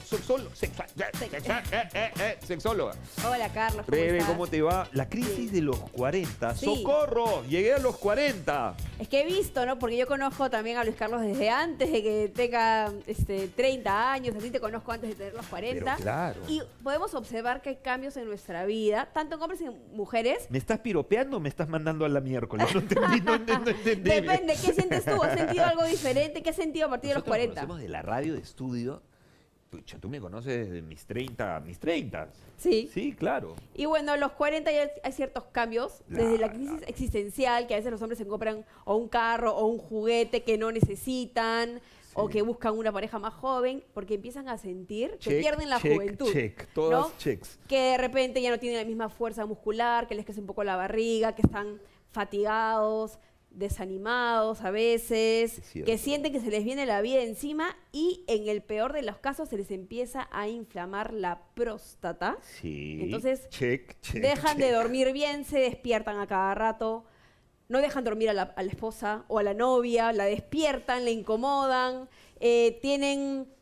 Sexóloga. Hola, Carlos. Rebe, ¿cómo te va? La crisis de los 40. Sí. ¡Socorro! Llegué a los 40. Es que he visto, ¿no? Porque yo conozco también a Luis Carlos desde antes de que tenga 30 años. Así te conozco antes de tener los 40. Pero claro. Y podemos observar que hay cambios en nuestra vida, tanto en hombres y en mujeres. ¿Me estás piropeando o me estás mandando a la miércoles? No entendí, no entendí. Depende, ¿qué sientes tú? ¿Has sentido algo diferente? ¿Qué has sentido a partir de los 40? Nos conocemos de la radio de estudio. Pucha, tú me conoces desde mis 30, Sí. Sí, claro. Y bueno, a los 40 ya hay ciertos cambios, desde la crisis existencial, que a veces los hombres se compran o un carro o un juguete que no necesitan, o que buscan una pareja más joven, porque empiezan a sentir que pierden la juventud. Todas checks. Que de repente ya no tienen la misma fuerza muscular, que les crece un poco la barriga, que están fatigados, desanimados a veces, que sienten que se les viene la vida encima y en el peor de los casos se les empieza a inflamar la próstata. Sí. Entonces, dejan de dormir bien, se despiertan a cada rato. No dejan dormir a la esposa o a la novia, la despiertan, la incomodan,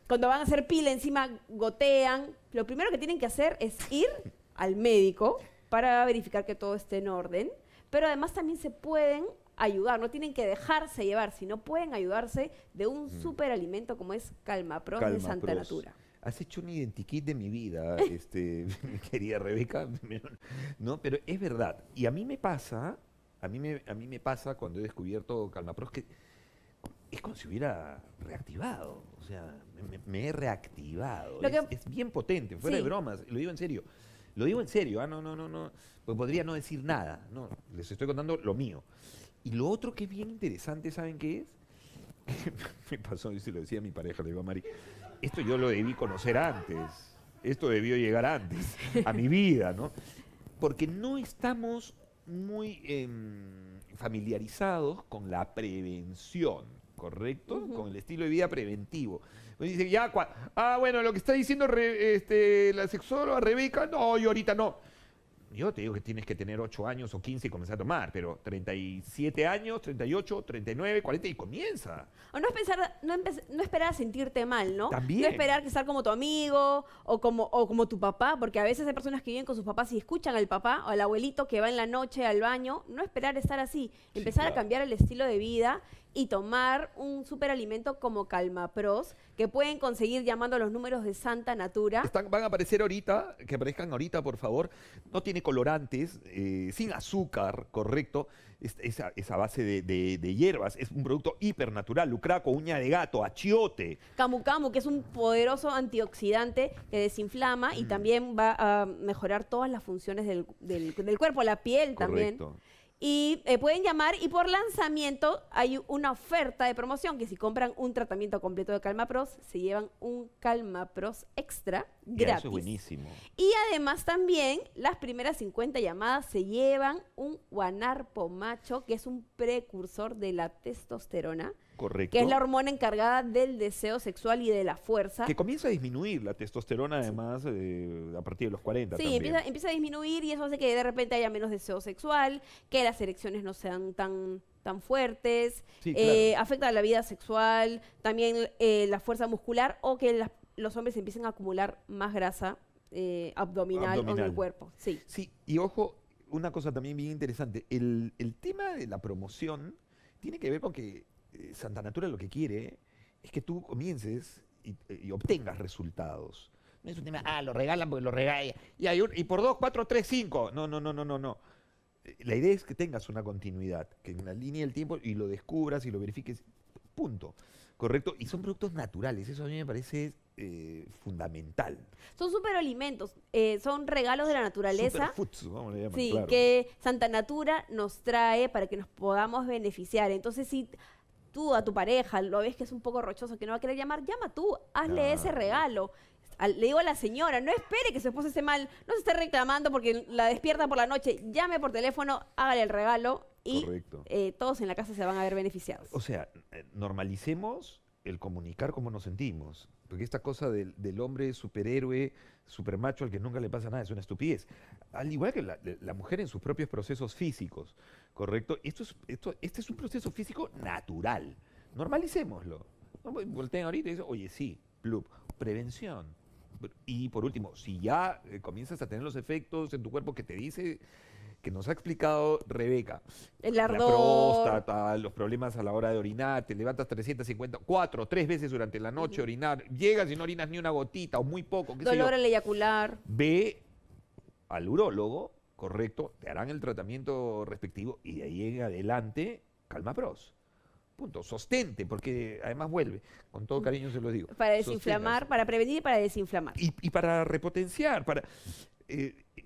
cuando van a hacer pila encima gotean. Lo primero que tienen que hacer es ir al médico para verificar que todo esté en orden, pero además también se pueden ayudar, no tienen que dejarse llevar, sino pueden ayudarse de un superalimento como es CalmaPros de Santa Natura. Has hecho un identikit de mi vida, mi querida Rebeca, ¿no? Pero es verdad, y a mí me pasa, a mí me pasa cuando he descubierto CalmaPros que es como si hubiera reactivado, o sea, me he reactivado. Es bien potente, fuera de bromas, lo digo en serio. Lo digo en serio, no, pues podría no decir nada, no, les estoy contando lo mío. Y lo otro que es bien interesante, ¿saben qué es? Me pasó, y se lo decía a mi pareja, le digo a Mari, esto yo lo debí conocer antes, esto debió llegar antes, a mi vida, ¿no? Porque no estamos muy familiarizados con la prevención, ¿correcto? Con el estilo de vida preventivo. Dice, ya, bueno, lo que está diciendo la sexóloga Rebeca, no, yo ahorita no. Yo te digo que tienes que tener 8 años o 15 y comenzar a tomar, pero 37 años, 38, 39, 40 y comienza. O no, no esperar a sentirte mal, ¿no? También. No esperar que estar como tu amigo o como tu papá, porque a veces hay personas que viven con sus papás y escuchan al papá o al abuelito que va en la noche al baño. No esperar estar así. Empezar a cambiar el estilo de vida y tomar un superalimento como CalmaPros, que pueden conseguir llamando a los números de Santa Natura. Van a aparecer ahorita, que aparezcan ahorita, por favor. No tiene colorantes, sin azúcar, correcto. Esa base de hierbas, es un producto hipernatural, lucraco, uña de gato, achiote. Camu camu, que es un poderoso antioxidante que desinflama y también va a mejorar todas las funciones del cuerpo, la piel también. Correcto. Y pueden llamar, y por lanzamiento hay una oferta de promoción que si compran un tratamiento completo de CalmaPros, se llevan un CalmaPros extra gratis. Eso es buenísimo. Y además también las primeras 50 llamadas se llevan un guanarpo macho, que es un precursor de la testosterona. Correcto. Que es la hormona encargada del deseo sexual y de la fuerza. Que comienza a disminuir la testosterona, además, a partir de los 40. Sí, empieza a disminuir y eso hace que de repente haya menos deseo sexual, que las erecciones no sean tan fuertes, sí, claro. Afecta a la vida sexual, también la fuerza muscular, o que los hombres empiecen a acumular más grasa abdominal en el cuerpo. Sí. Sí, y ojo, una cosa también bien interesante, el tema de la promoción tiene que ver con que Santa Natura lo que quiere es que tú comiences y obtengas resultados. No es un tema, lo regalan porque lo regalan. Y por 2, 4, 3, 5. No. La idea es que tengas una continuidad, que en la línea del tiempo y lo descubras y lo verifiques. Punto. Correcto. Y son productos naturales. Eso a mí me parece fundamental. Son superalimentos, son regalos de la naturaleza. Superfoods, vamos a llamar, claro. Que Santa Natura nos trae para que nos podamos beneficiar. Entonces, sí. Tú a tu pareja, lo ves que es un poco rochoso, que no va a querer llamar, llama tú, hazle ese regalo. Le digo a la señora, no espere que su esposa esté mal, no se esté reclamando porque la despierta por la noche, llame por teléfono, hágale el regalo y todos en la casa se van a ver beneficiados. O sea, normalicemos el comunicar cómo nos sentimos, porque esta cosa del hombre superhéroe, supermacho al que nunca le pasa nada, es una estupidez. Al igual que la mujer en sus propios procesos físicos. ¿Correcto? Este es un proceso físico natural. Normalicémoslo. Volteen ahorita y dicen, oye, sí, prevención. Y por último, si ya comienzas a tener los efectos en tu cuerpo que te dice, que nos ha explicado Rebeca, el ardor, la próstata, los problemas a la hora de orinar, te levantas 3 veces durante la noche a orinar, llegas y no orinas ni una gotita o muy poco. ¿Qué dolor al eyacular? Ve al urólogo. Correcto, te harán el tratamiento respectivo y de ahí en adelante, CalmaPros. Punto. Sostente, porque además vuelve. Con todo cariño se lo digo. Para desinflamar, para prevenir y para desinflamar. Y para repotenciar,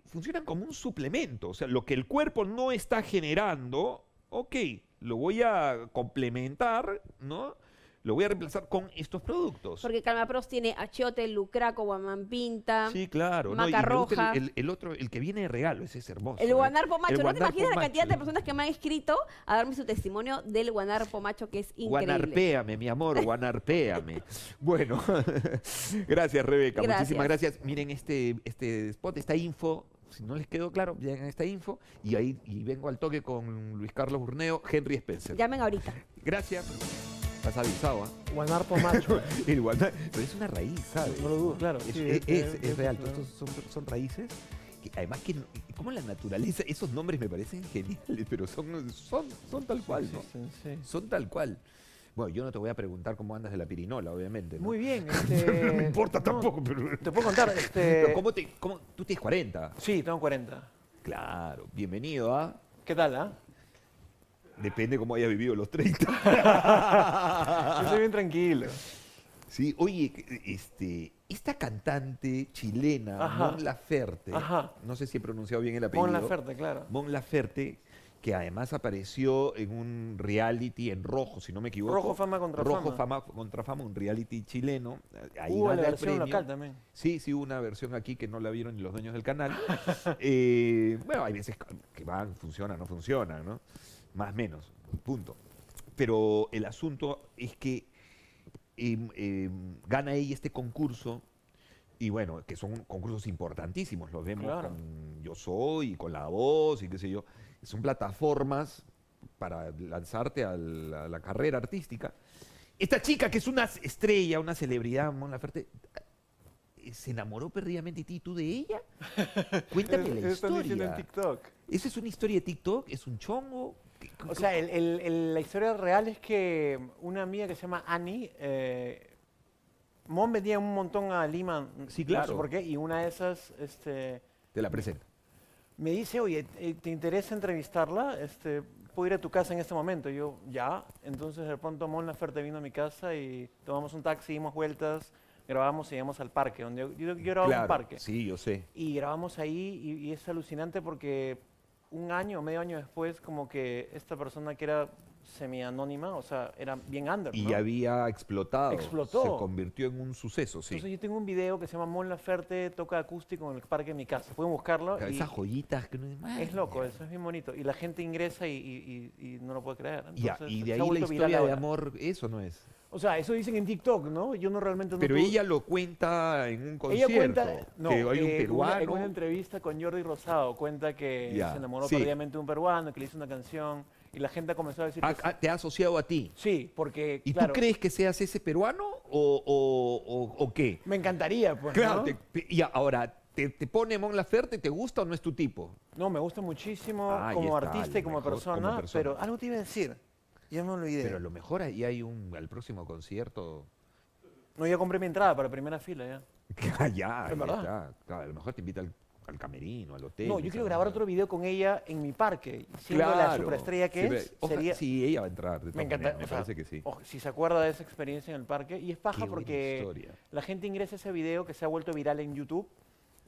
funcionan como un suplemento. O sea, lo que el cuerpo no está generando, ok, lo voy a complementar, ¿no? Lo voy a reemplazar con estos productos. Porque CalmaPros tiene achiote, lucraco, guamampinta. Sí, claro. Maca roja. El otro, el que viene de regalo, ese es hermoso. El guanarpo macho. ¿No te imaginas la cantidad de personas que me han escrito a darme su testimonio del guanarpo macho, que es increíble? Guanarpéame, mi amor, guanarpéame. Bueno, gracias, Rebeca. Gracias. Muchísimas gracias. Miren este spot, esta info. Si no les quedó claro, llegan a esta info y ahí vengo al toque con Luis Carlos Burneo, Henry Spencer. Llamen ahorita. Gracias. Estás avisado, ¿eh? Guanarpo macho. Pero es una raíz, ¿sabes? No lo dudo, claro. Es real. Estos son raíces que además que como la naturaleza, esos nombres me parecen geniales, pero son tal cual, ¿no? Sí. Son tal cual. Bueno, yo no te voy a preguntar cómo andas de la pirinola, obviamente, ¿no? Muy bien. No me importa tampoco, pero... Te puedo contar. ¿Tú tienes 40? Sí, tengo 40. Claro. Bienvenido a... ¿Qué tal, ah? Depende cómo hayas vivido los 30. Yo soy bien tranquilo. Sí, oye, esta cantante chilena, ajá, Mon Laferte, ajá, no sé si he pronunciado bien el apellido. Mon Laferte, claro. Mon Laferte, que además apareció en un reality en Rojo, si no me equivoco. Rojo Fama contra Fama. Rojo Fama contra Fama, un reality chileno. Ahí hubo la versión local también. Sí, sí, hubo una versión aquí que no la vieron ni los dueños del canal. Bueno, hay veces que van, funcionan, no funcionan, ¿no? Más o menos, punto. Pero el asunto es que gana ella este concurso, y bueno, que son concursos importantísimos, los vemos, claro, con Yo Soy, con La Voz, y qué sé yo. Son plataformas para lanzarte a la carrera artística. Esta chica, que es una estrella, una celebridad, Mon Laferte, ¿se enamoró perdidamente de ti y tú de ella? Cuéntame la historia. En TikTok. ¿Esa es una historia de TikTok? ¿Es un chongo? O sea, la historia real es que una amiga que se llama Annie, Mon venía un montón a Lima, sí, claro, no sé por qué, y una de esas... Te la presenta. Me dice, oye, ¿te interesa entrevistarla? ¿Puedo ir a tu casa en este momento? Y yo, ya. Entonces, de pronto, Mon Laferte vino a mi casa y tomamos un taxi, dimos vueltas, grabamos y íbamos al parque. Donde yo grababa, claro, un parque. Sí, yo sé. Y grabamos ahí y es alucinante porque... un año o medio año después, como que esta persona que era semi-anónima, o sea, era bien under, ¿no? Y había explotado. Explotó. Se convirtió en un suceso, sí. Entonces yo tengo un video que se llama Mon Laferte toca acústico en el parque de mi casa. Pueden buscarlo. Esas joyitas que no es mal. Es loco, eso es bien bonito. Y la gente ingresa y no lo puede creer. Entonces, y de ahí la historia de amor, eso no es... O sea, eso dicen en TikTok, ¿no? Yo no realmente... No. Pero ella lo cuenta en un concierto. Ella cuenta... No, que hay un peruano. En una entrevista con Jordi Rosado cuenta que se enamoró perdidamente de un peruano, que le hizo una canción y la gente comenzó a decir... ¿Te ha asociado a ti? Sí, porque... ¿Y claro, tú crees que seas ese peruano o qué? Me encantaría, pues, claro, ¿no? Y ahora... ¿Te pone Mon Laferte? ¿Te gusta o no es tu tipo? No, me gusta muchísimo como artista y como persona, pero algo te iba a decir. Ya me olvidé. Pero a lo mejor ahí hay al próximo concierto... No, ya compré mi entrada para primera fila, ya. Ya, verdad. A lo mejor te invita al camerino, al hotel. No, yo quiero grabar otro video con ella en mi parque. Siendo la superestrella que es, sería... Sí, ella va a entrar. Me encanta. Me parece que sí. Si se acuerda de esa experiencia en el parque. Y es paja porque la gente ingresa a ese video que se ha vuelto viral en YouTube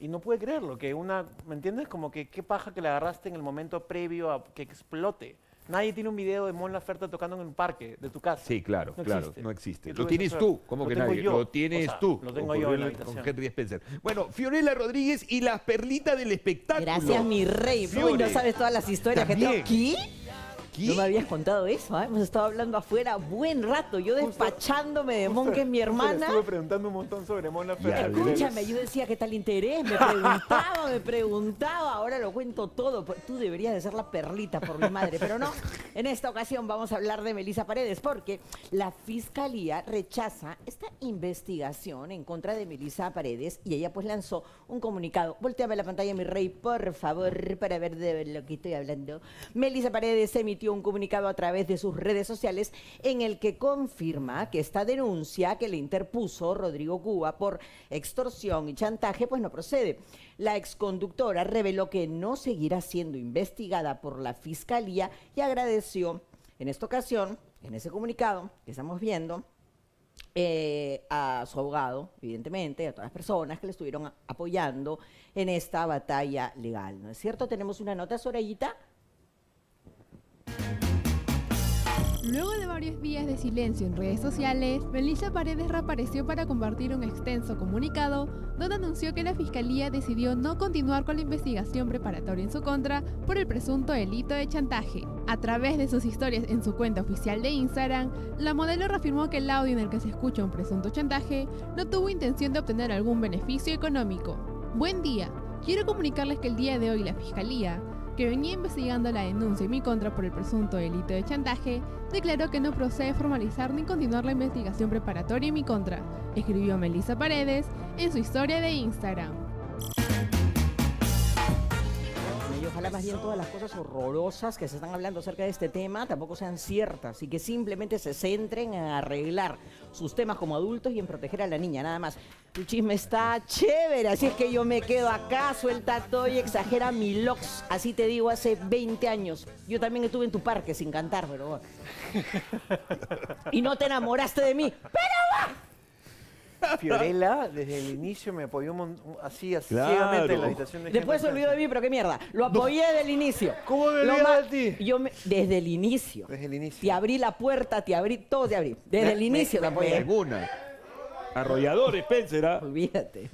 y no puede creerlo, que una... ¿Me entiendes? Como que qué paja que la agarraste en el momento previo a que explote. Nadie tiene un video de Mon Laferte tocando en un parque de tu casa. Sí, claro, no existe. No existe. Lo tienes tú, ¿cómo que nadie? Lo tienes tú. Lo tengo yo en la habitación. Con Henry Spencer. Bueno, Fiorella Rodríguez y las perlitas del espectáculo. Gracias, mi rey. Uy, no sabes todas las historias que tengo. ¿Qué? ¿Qué? No me habías contado eso, ¿eh? Hemos estado hablando afuera buen rato, yo despachándome de Mon, que es mi hermana. Estuve preguntando un montón sobre Mon Laferte. Escúchame, yo decía qué tal interés, me preguntaba, ahora lo cuento todo. Tú deberías de ser la perlita por mi madre, pero no. En esta ocasión vamos a hablar de Melissa Paredes, porque la Fiscalía rechaza esta investigación en contra de Melissa Paredes y ella pues lanzó un comunicado. Volteame la pantalla, mi rey, por favor, para ver de lo que estoy hablando. Melissa Paredes emitió un comunicado a través de sus redes sociales en el que confirma que esta denuncia que le interpuso Rodrigo Cuba por extorsión y chantaje pues no procede. La exconductora reveló que no seguirá siendo investigada por la Fiscalía y agradeció en esta ocasión, en ese comunicado que estamos viendo, a su abogado, evidentemente, a todas las personas que le estuvieron apoyando en esta batalla legal. ¿No es cierto? Tenemos una nota, Sorayita. Luego de varios días de silencio en redes sociales, Melissa Paredes reapareció para compartir un extenso comunicado donde anunció que la Fiscalía decidió no continuar con la investigación preparatoria en su contra por el presunto delito de chantaje. A través de sus historias en su cuenta oficial de Instagram, la modelo reafirmó que el audio en el que se escucha un presunto chantaje no tuvo intención de obtener algún beneficio económico. Buen día, quiero comunicarles que el día de hoy la Fiscalía, que venía investigando la denuncia en mi contra por el presunto delito de chantaje, declaró que no procede formalizar ni continuar la investigación preparatoria en mi contra, escribió Melissa Paredes en su historia de Instagram. y ojalá más bien todas las cosas horrorosas que se están hablando acerca de este tema tampoco sean ciertas y que simplemente se centren en arreglar sus temas como adultos y en proteger a la niña, nada más. Tu chisme está chévere, así es que yo me quedo acá, suelta todo y exagera mi locks. Así te digo, hace 20 años. Yo también estuve en tu parque sin cantar, pero... y no te enamoraste de mí, pero... Fiorella, desde el inicio me apoyó así, ciegamente en la habitación de gente. Después se olvidó de mí, pero qué mierda. Lo apoyé desde el inicio. ¿Cómo me olvidé de ti? Desde el inicio. Desde el inicio. Te abrí la puerta, te abrí, todo te abrí. Desde el inicio te apoyé. Alguna. Arrollador, Spencer. Olvídate.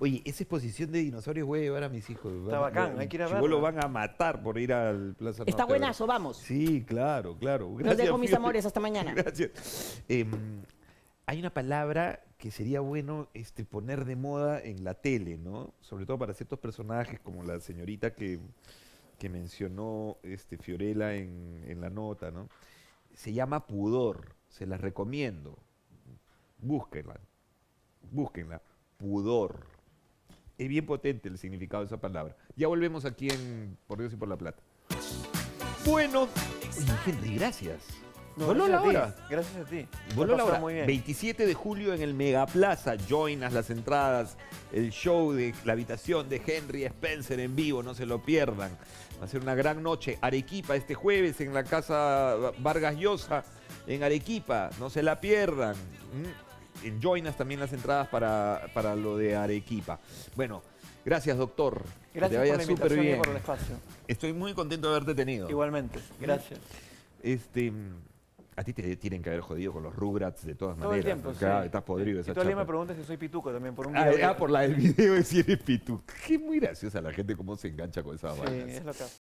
Oye, esa exposición de dinosaurios voy a llevar a mis hijos. Está bacán, hay que ir a ver. Vos lo van a matar por ir al Plaza. Está buenazo, vamos. Sí, claro, claro. Los dejo, mis amores, hasta mañana. Gracias. Hay una palabra que sería bueno poner de moda en la tele, ¿no? Sobre todo para ciertos personajes, como la señorita que mencionó Fiorella en la nota, ¿no? Se llama pudor, se las recomiendo. Búsquenla, búsquenla. Pudor. Es bien potente el significado de esa palabra. Ya volvemos aquí en Por Dios y por la Plata. Bueno, gente, gracias. No, voló la hora. Gracias a ti. Voló la hora. Muy bien. 27 de julio en el Mega Plaza. Joinas, las entradas, el show de la habitación de Henry Spencer en vivo. No se lo pierdan. Va a ser una gran noche. Arequipa este jueves en la Casa Vargas Llosa en Arequipa. No se la pierdan. En Joinas también las entradas para lo de Arequipa. Bueno, gracias, doctor. Gracias, te vaya por la invitación bien. Y por el espacio. Estoy muy contento de haberte tenido. Igualmente. Gracias. A ti te tienen que haber jodido con los Rugrats de todas maneras. Todo el tiempo, sí. Estás podrido esa chapa. Y todavía me preguntas si soy pituco también por un video. Por la del video de si eres pituco. Qué muy graciosa la gente cómo se engancha con esa vaina. Sí, es lo que